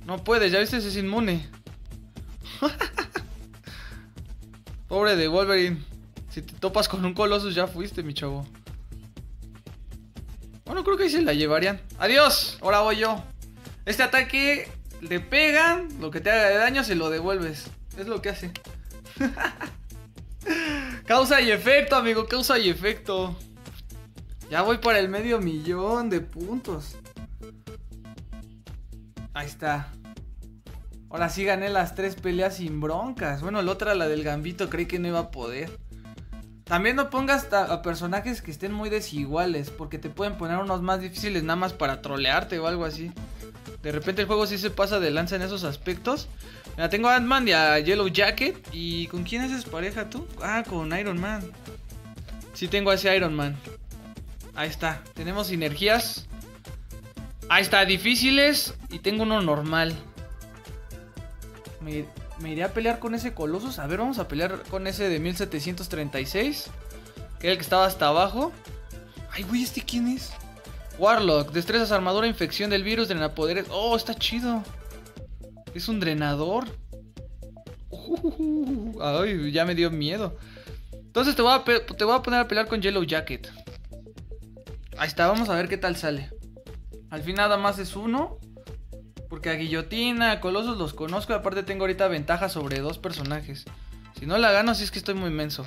No puede, ya viste, es inmune. Pobre de Wolverine. Si te topas con un Colossus ya fuiste, mi chavo. Bueno, creo que ahí se la llevarían. ¡Adiós! Ahora voy yo. Este ataque le pegan. Lo que te haga de daño se lo devuelves. Es lo que hace. Causa y efecto, amigo. Causa y efecto. Ya voy para el 500,000 de puntos. Ahí está. Ahora sí gané las 3 peleas sin broncas. Bueno, la otra, la del Gambito, creí que no iba a poder. También no pongas a personajes que estén muy desiguales, porque te pueden poner unos más difíciles nada más para trolearte o algo así. De repente el juego sí se pasa de lanza en esos aspectos. Mira, tengo a Ant-Man y a Yellow Jacket. ¿Y con quién haces pareja tú? Ah, con Iron Man. Sí tengo a ese Iron Man. Ahí está, tenemos sinergias. Ahí está, difíciles. Y tengo uno normal. Me iré a pelear con ese Colossus. A ver, vamos a pelear con ese de 1736, que era el que estaba hasta abajo. Ay, güey, ¿este quién es? Warlock, destrezas, armadura, infección del virus, drenapoderes. Oh, está chido. Es un drenador. Ay, ya me dio miedo. Entonces te voy a poner a pelear con Yellow Jacket. Ahí está, vamos a ver qué tal sale. Al fin nada más es uno, porque a Guillotina, a Colossus los conozco. Aparte tengo ahorita ventaja sobre 2 personajes. Si no la gano, sí es que estoy muy menso.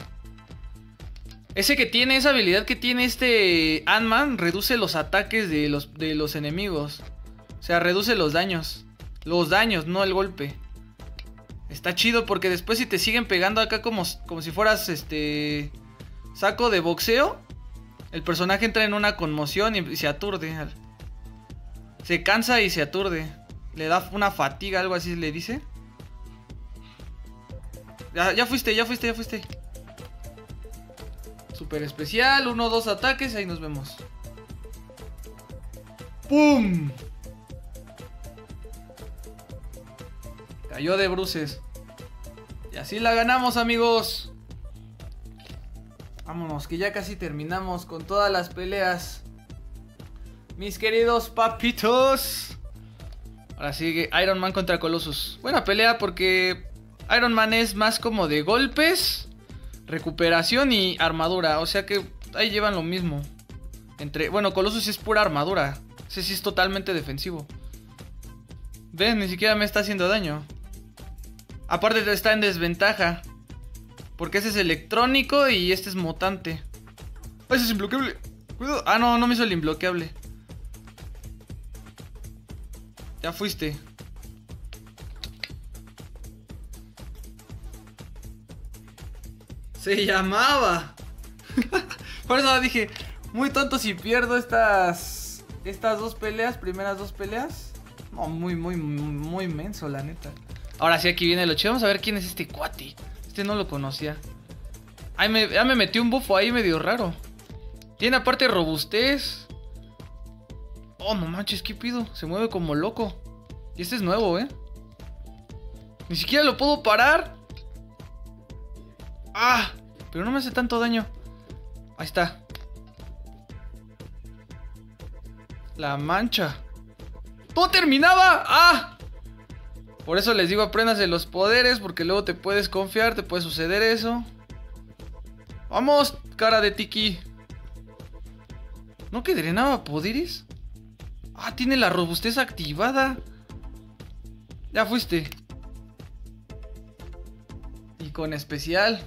Ese que tiene, esa habilidad que tiene este Ant-Man, reduce los ataques de los enemigos. O sea, reduce los daños. Los daños, no el golpe. Está chido porque después si te siguen pegando acá como si fueras este saco de boxeo, el personaje entra en una conmoción y se aturde. Se cansa y se aturde. Le da una fatiga, algo así le dice. Ya fuiste. Super especial, 1 o 2 ataques, ahí nos vemos. ¡Pum! Cayó de bruces. Y así la ganamos, amigos. Vámonos, que ya casi terminamos con todas las peleas. Mis queridos papitos. Ahora sigue Iron Man contra Colossus. Buena pelea porque Iron Man es más como de golpes, recuperación y armadura. O sea que ahí llevan lo mismo. Bueno, Colossus es pura armadura. Ese sí es totalmente defensivo. ¿Ves? Ni siquiera me está haciendo daño. Aparte está en desventaja, porque ese es electrónico y este es mutante. ¡Ah, ese es imbloqueable! ¡Cuidado! Ah, no me hizo el imbloqueable. Ya fuiste. Se llamaba. Por eso dije, muy tonto si pierdo estas 2 peleas, primeras 2 peleas. No, muy menso, la neta. Ahora sí, aquí viene lo chido. Vamos a ver quién es este cuate. Este no lo conocía. Ay, ya me metí un bufo ahí medio raro. Tiene aparte robustez. Oh, no manches, ¿qué pido? Se mueve como loco. Y este es nuevo, ¿eh? Ni siquiera lo puedo parar. ¡Ah! Pero no me hace tanto daño. Ahí está. La mancha. ¡Todo terminaba! ¡Ah! Por eso les digo, apréndanse los poderes, porque luego te puedes confiar, te puede suceder eso. ¡Vamos, cara de Tiki! ¿No que drenaba poderes? ¡Ah, tiene la robustez activada! Ya fuiste. con especial.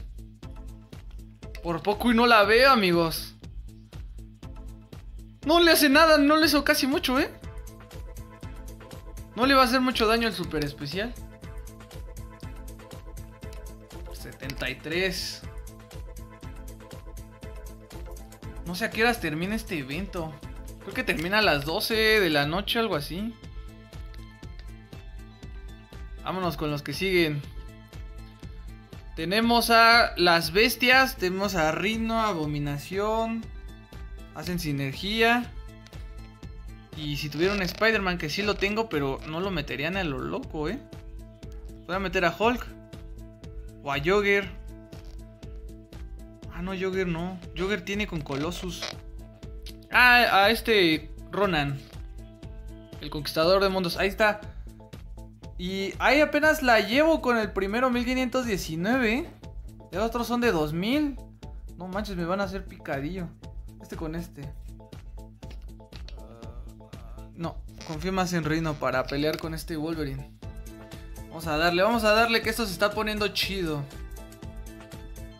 Por poco y no la veo, amigos. No le hace nada, no le hizo casi mucho, ¿eh? No le va a hacer mucho daño el super especial. 73. No sé a qué horas termina este evento. Creo que termina a las 12 de la noche, algo así. Vámonos con los que siguen. Tenemos a las bestias. Tenemos a Rhino, Abominación. Hacen sinergia. Y si tuviera un Spider-Man, que sí lo tengo, pero no lo meterían a lo loco, ¿eh? Voy a meter a Hulk. O a Jugger. Ah, no, Jugger no. Jugger tiene con Colossus. Ah, a este Ronan, el conquistador de mundos. Ahí está. Y ahí apenas la llevo con el primero, 1519. Los otros son de 2000. No manches, me van a hacer picadillo. Este con este. No, confío más en Rhino para pelear con este Wolverine. Vamos a darle que esto se está poniendo chido.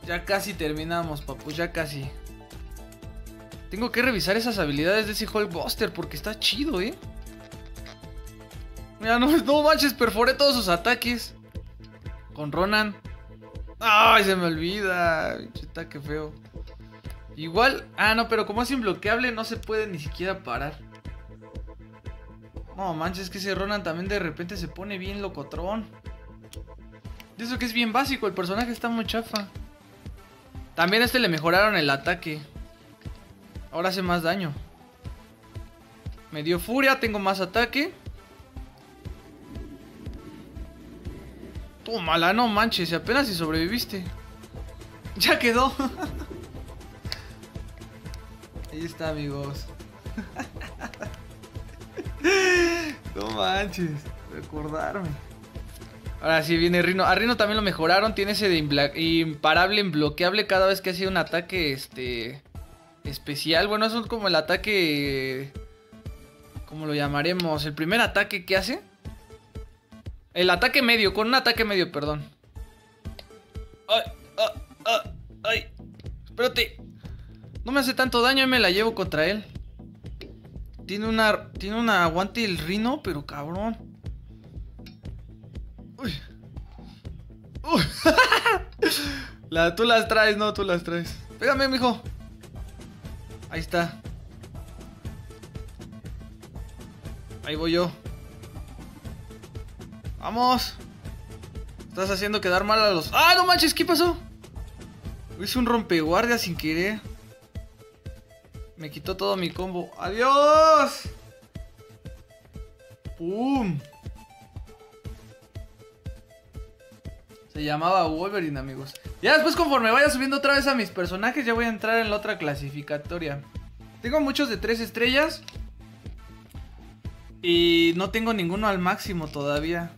Ya casi terminamos, papu, ya casi. Tengo que revisar esas habilidades de ese Hulkbuster porque está chido, ¿eh? Mira, no manches, perforé todos sus ataques. Con Ronan. ¡Ay, se me olvida! Chita, qué feo. Igual... Ah, no, pero como es imbloqueable no se puede ni siquiera parar. No manches, que ese Ronan también de repente se pone bien locotrón. Y eso que es bien básico, el personaje está muy chafa. También a este le mejoraron el ataque. Ahora hace más daño. Me dio furia, tengo más ataque. Tómala, no manches, y apenas si sobreviviste. Ya quedó. Ahí está, amigos. No manches, recordarme. Ahora sí viene Rhino. A Rhino también lo mejoraron, tiene ese de imparable, imbloqueable cada vez que hace un ataque, especial, bueno, eso es como el ataque, ¿cómo lo llamaremos? El primer ataque que hace. El ataque medio, con un ataque medio, perdón. Ay, espérate. No me hace tanto daño y me la llevo contra él. Tiene una aguante el Rhino, pero cabrón. Uy. Uy. Tú las traes, no, tú las traes. Pégame, mijo. Ahí está. Ahí voy yo. Vamos. Estás haciendo quedar mal a los... ¡Ah, no manches! ¿Qué pasó? Hice un rompeguardia sin querer. Me quitó todo mi combo. ¡Adiós! ¡Pum! Se llamaba Wolverine, amigos. Ya después, conforme vaya subiendo otra vez a mis personajes, ya voy a entrar en la otra clasificatoria. Tengo muchos de 3 estrellas. Y no tengo ninguno al máximo todavía.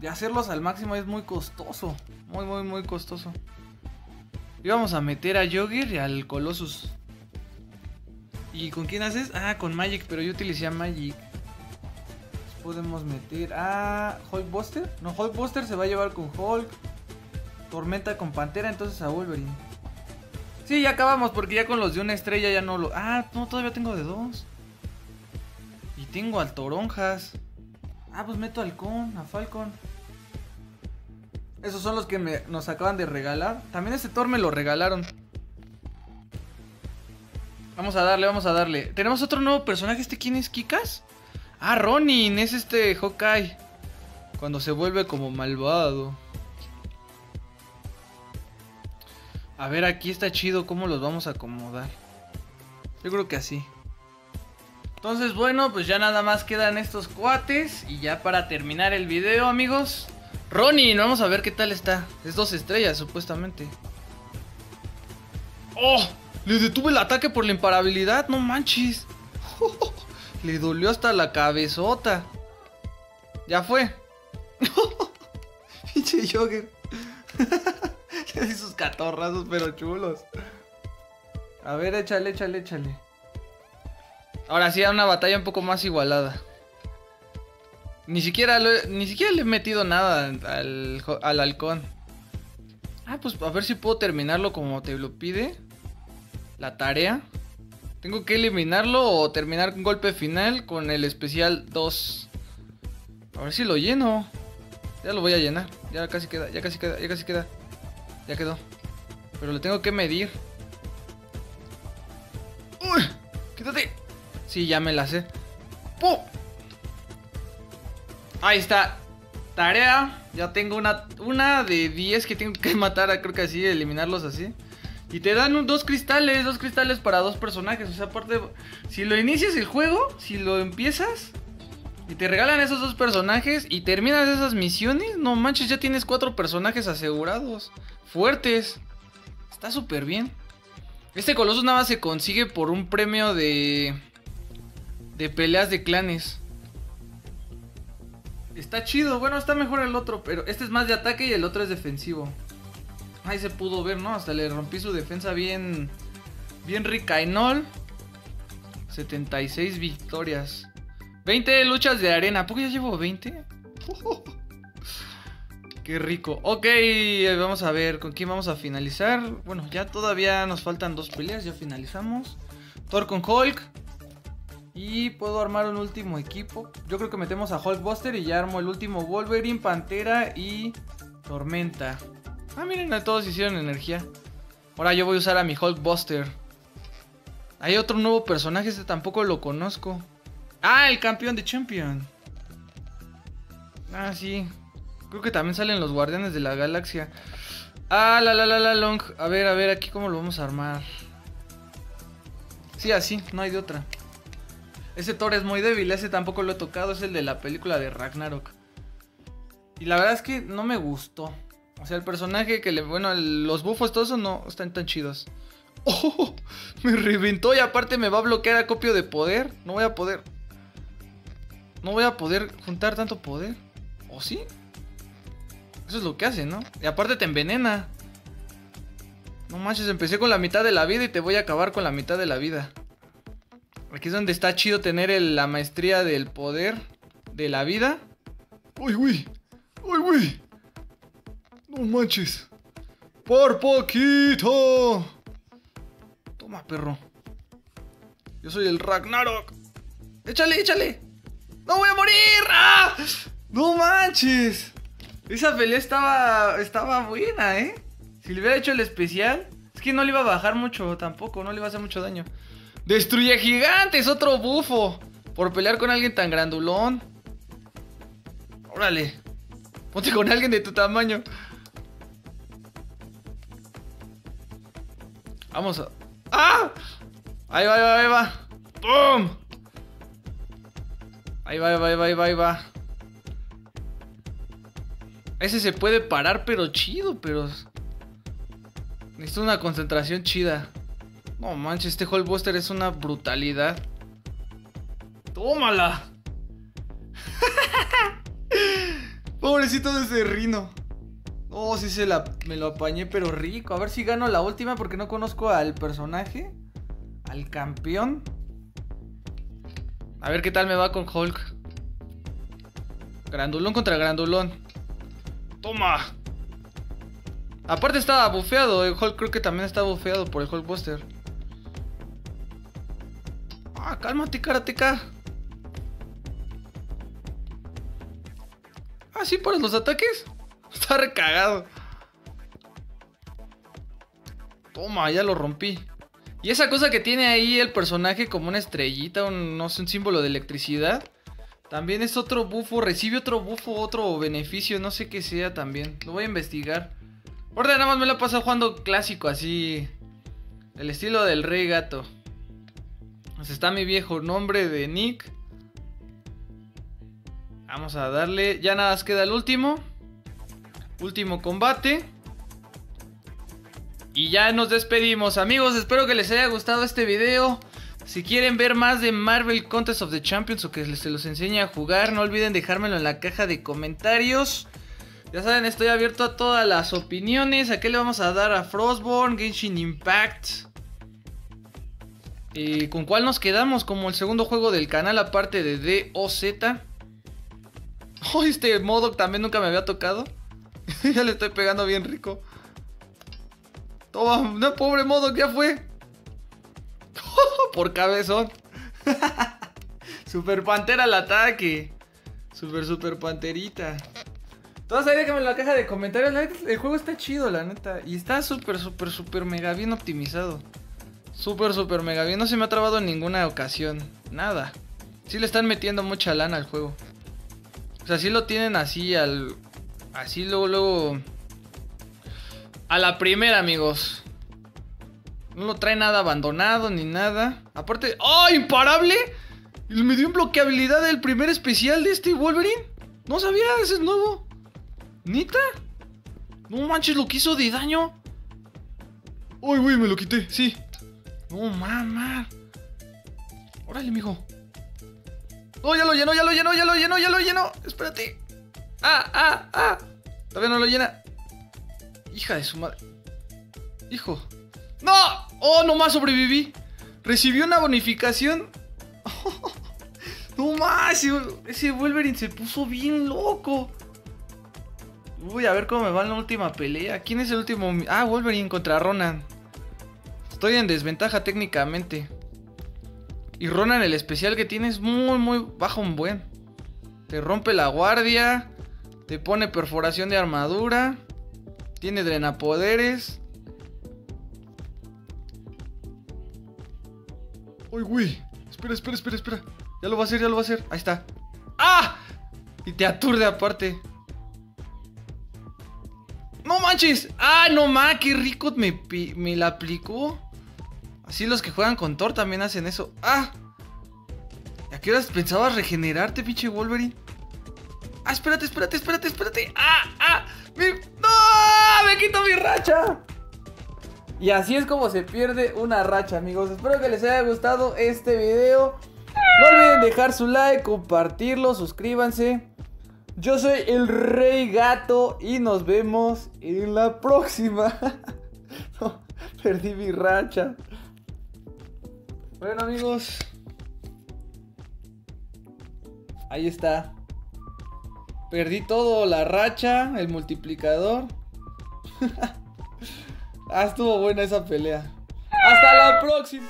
De hacerlos al máximo es muy costoso. Muy, muy, muy costoso. Y vamos a meter a Jugger y al Colossus. ¿Y con quién haces? Ah, con Magic, pero yo utilicé a Magic. Podemos meter a Hulkbuster. No, Hulkbuster se va a llevar con Hulk. Tormenta con Pantera, entonces a Wolverine. Sí, ya acabamos porque ya con los de 1 estrella ya no lo... Ah, no, todavía tengo de 2. Y tengo al Toronjas. Ah, pues meto al Con, a Falcon. Esos son los que nos acaban de regalar. También este Thor me lo regalaron. Vamos a darle, vamos a darle. Tenemos otro nuevo personaje, ¿este quién es? ¿Kikas? Ah, Ronin, es este Hawkeye. Cuando se vuelve como malvado. A ver, aquí está chido cómo los vamos a acomodar. Yo creo que así. Entonces, bueno, pues ya nada más quedan estos cuates. Y ya para terminar el video, amigos. Ronin, vamos a ver qué tal está. Es 2 estrellas, supuestamente. ¡Oh! Le detuve el ataque por la imparabilidad, no manches. Le dolió hasta la cabezota. Ya fue. Pinche Jugger. Le di sus catorrazos, pero chulos. A ver, échale, échale, échale. Ahora sí, a una batalla un poco más igualada. Ni siquiera le he metido nada al halcón. Ah, pues a ver si puedo terminarlo como te lo pide la tarea. Tengo que eliminarlo o terminar con golpe final con el especial 2. A ver si lo lleno. Ya lo voy a llenar. Ya casi queda, ya casi queda, ya casi queda. Ya quedó. Pero le tengo que medir. ¡Uy! ¡Quítate! Sí, ya me la sé. ¡Pum! Ahí está. Tarea. Ya tengo una de 10 que tengo que matar. Creo que así, eliminarlos así. Y te dan dos cristales para dos personajes. O sea, aparte, si lo inicias el juego, si lo empiezas y te regalan esos dos personajes y terminas esas misiones, no manches, ya tienes 4 personajes asegurados, fuertes. Está súper bien. Este Colossus nada más se consigue por un premio de peleas de clanes. Está chido. Bueno, está mejor el otro, pero este es más de ataque y el otro es defensivo. Ahí se pudo ver, ¿no? Hasta le rompí su defensa bien... bien rica en all. 76 victorias. 20 luchas de arena. ¿Por qué ya llevo 20? ¡Qué rico! Ok, vamos a ver con quién vamos a finalizar. Bueno, ya todavía nos faltan 2 peleas. Ya finalizamos. Thor con Hulk. Y puedo armar un último equipo. Yo creo que metemos a Hulkbuster y ya armo el último Wolverine, Pantera y Tormenta. Ah, miren, a todos hicieron energía. Ahora yo voy a usar a mi Hulkbuster. Hay otro nuevo personaje, este tampoco lo conozco. Ah, el campeón de Champion. Ah, sí. Creo que también salen los guardianes de la galaxia. Ah, la long. A ver, aquí cómo lo vamos a armar. Sí, así, no hay de otra. Ese Thor es muy débil, ese tampoco lo he tocado. Es el de la película de Ragnarok. Y la verdad es que no me gustó. O sea, el personaje que le... Bueno, los bufos, todo eso no están tan chidos. ¡Oh! Me reventó y aparte me va a bloquear acopio de poder. No voy a poder... No voy a poder juntar tanto poder. ¿O sí? Eso es lo que hace, ¿no? Y aparte te envenena. No manches, empecé con la mitad de la vida y te voy a acabar con la mitad de la vida. Aquí es donde está chido tener la maestría del poder de la vida. ¡Uy, uy! ¡Uy, uy! No manches. Por poquito. Toma, perro. Yo soy el Ragnarok. Échale, échale. No voy a morir. ¡Ah! No manches. Esa pelea estaba buena, ¿eh? Si le hubiera hecho el especial. Es que no le iba a bajar mucho tampoco. No le iba a hacer mucho daño. Destruye gigantes. Otro bufo. Por pelear con alguien tan grandulón. Órale. Ponte con alguien de tu tamaño. Vamos a... ¡Ah! Ahí va, ahí va, ahí va. ¡Pum! Ahí va, ahí va, ahí va, ahí va, ahí va. Ese se puede parar, pero chido, pero... Necesito una concentración chida. No manches, este Hulkbuster es una brutalidad. ¡Tómala! Pobrecito de ese Rhino. Oh, sí me lo apañé, pero rico. A ver si gano la última porque no conozco al personaje. Al campeón. A ver qué tal me va con Hulk. Grandulón contra grandulón. ¡Toma! Aparte estaba bufeado. El Hulk creo que también está bufeado por el Hulkbuster. Ah, cálmate, karateka. Ah, sí, para los ataques. Está recagado. Toma, ya lo rompí. Y esa cosa que tiene ahí el personaje como una estrellita, no sé, un símbolo de electricidad. También es otro bufo, recibe otro bufo, otro beneficio, no sé qué sea también. Lo voy a investigar. Ahora nada más me la pasa jugando clásico así. El estilo del Rey Gato. Pues está mi viejo nombre de Nick. Vamos a darle, ya nada más queda el último. Último combate. Y ya nos despedimos, amigos. Espero que les haya gustado este video. Si quieren ver más de Marvel Contest of the Champions o que se los enseñe a jugar, no olviden dejármelo en la caja de comentarios. Ya saben, estoy abierto a todas las opiniones. ¿A qué le vamos a dar a Frostborn, Genshin Impact? ¿Con cuál nos quedamos? Como el segundo juego del canal, aparte de DOZ. Oh, este modo también nunca me había tocado. Ya le estoy pegando bien rico. Toma, no, pobre modo, ya fue. Por cabezón. Super pantera al ataque. Super panterita. Todos ahí déjenme en la caja de comentarios. El juego está chido, la neta. Y está súper mega bien optimizado. Súper mega bien. No se me ha trabado en ninguna ocasión. Nada. Sí le están metiendo mucha lana al juego. O sea, sí lo tienen así al... Así luego... A la primera, amigos. No lo trae nada abandonado ni nada. Aparte... ¡Oh, imparable! Me dio bloqueabilidad del primer especial de este Wolverine. No sabía, ese es nuevo. ¿Nita? No manches lo que hizo de daño. ¡Uy, uy! Me lo quité, sí. No, mamá. Órale, mijo. ¡Oh, ya lo llenó, ya lo llenó! Espérate. ¡Ah! Todavía no lo llena. Hija de su madre. Hijo. ¡No! ¡Oh, nomás sobreviví! Recibió una bonificación. Oh, no más. Ese Wolverine se puso bien loco. Uy, a ver cómo me va en la última pelea. ¿Quién es el último? Ah, Wolverine contra Ronan. Estoy en desventaja técnicamente. Y Ronan, el especial que tiene es muy bajo un buen. Te rompe la guardia. Te pone perforación de armadura. Tiene drenapoderes. Uy, güey. Espera. Ya lo va a hacer. Ahí está. ¡Ah! Y te aturde aparte. ¡No manches! ¡Ah, no ma! ¡Qué rico me la aplicó! Así los que juegan con Thor también hacen eso. ¡Ah! ¿A qué horas pensabas regenerarte, pinche Wolverine? ¡Ah, espérate! ¡Ah! ¡No! ¡Me quito mi racha! Y así es como se pierde una racha, amigos. Espero que les haya gustado este video. No olviden dejar su like, compartirlo, suscríbanse. Yo soy el Rey Gato y nos vemos en la próxima. No, perdí mi racha. Bueno, amigos. Ahí está. Perdí todo, la racha, el multiplicador. Ah, estuvo buena esa pelea. ¡Hasta la próxima!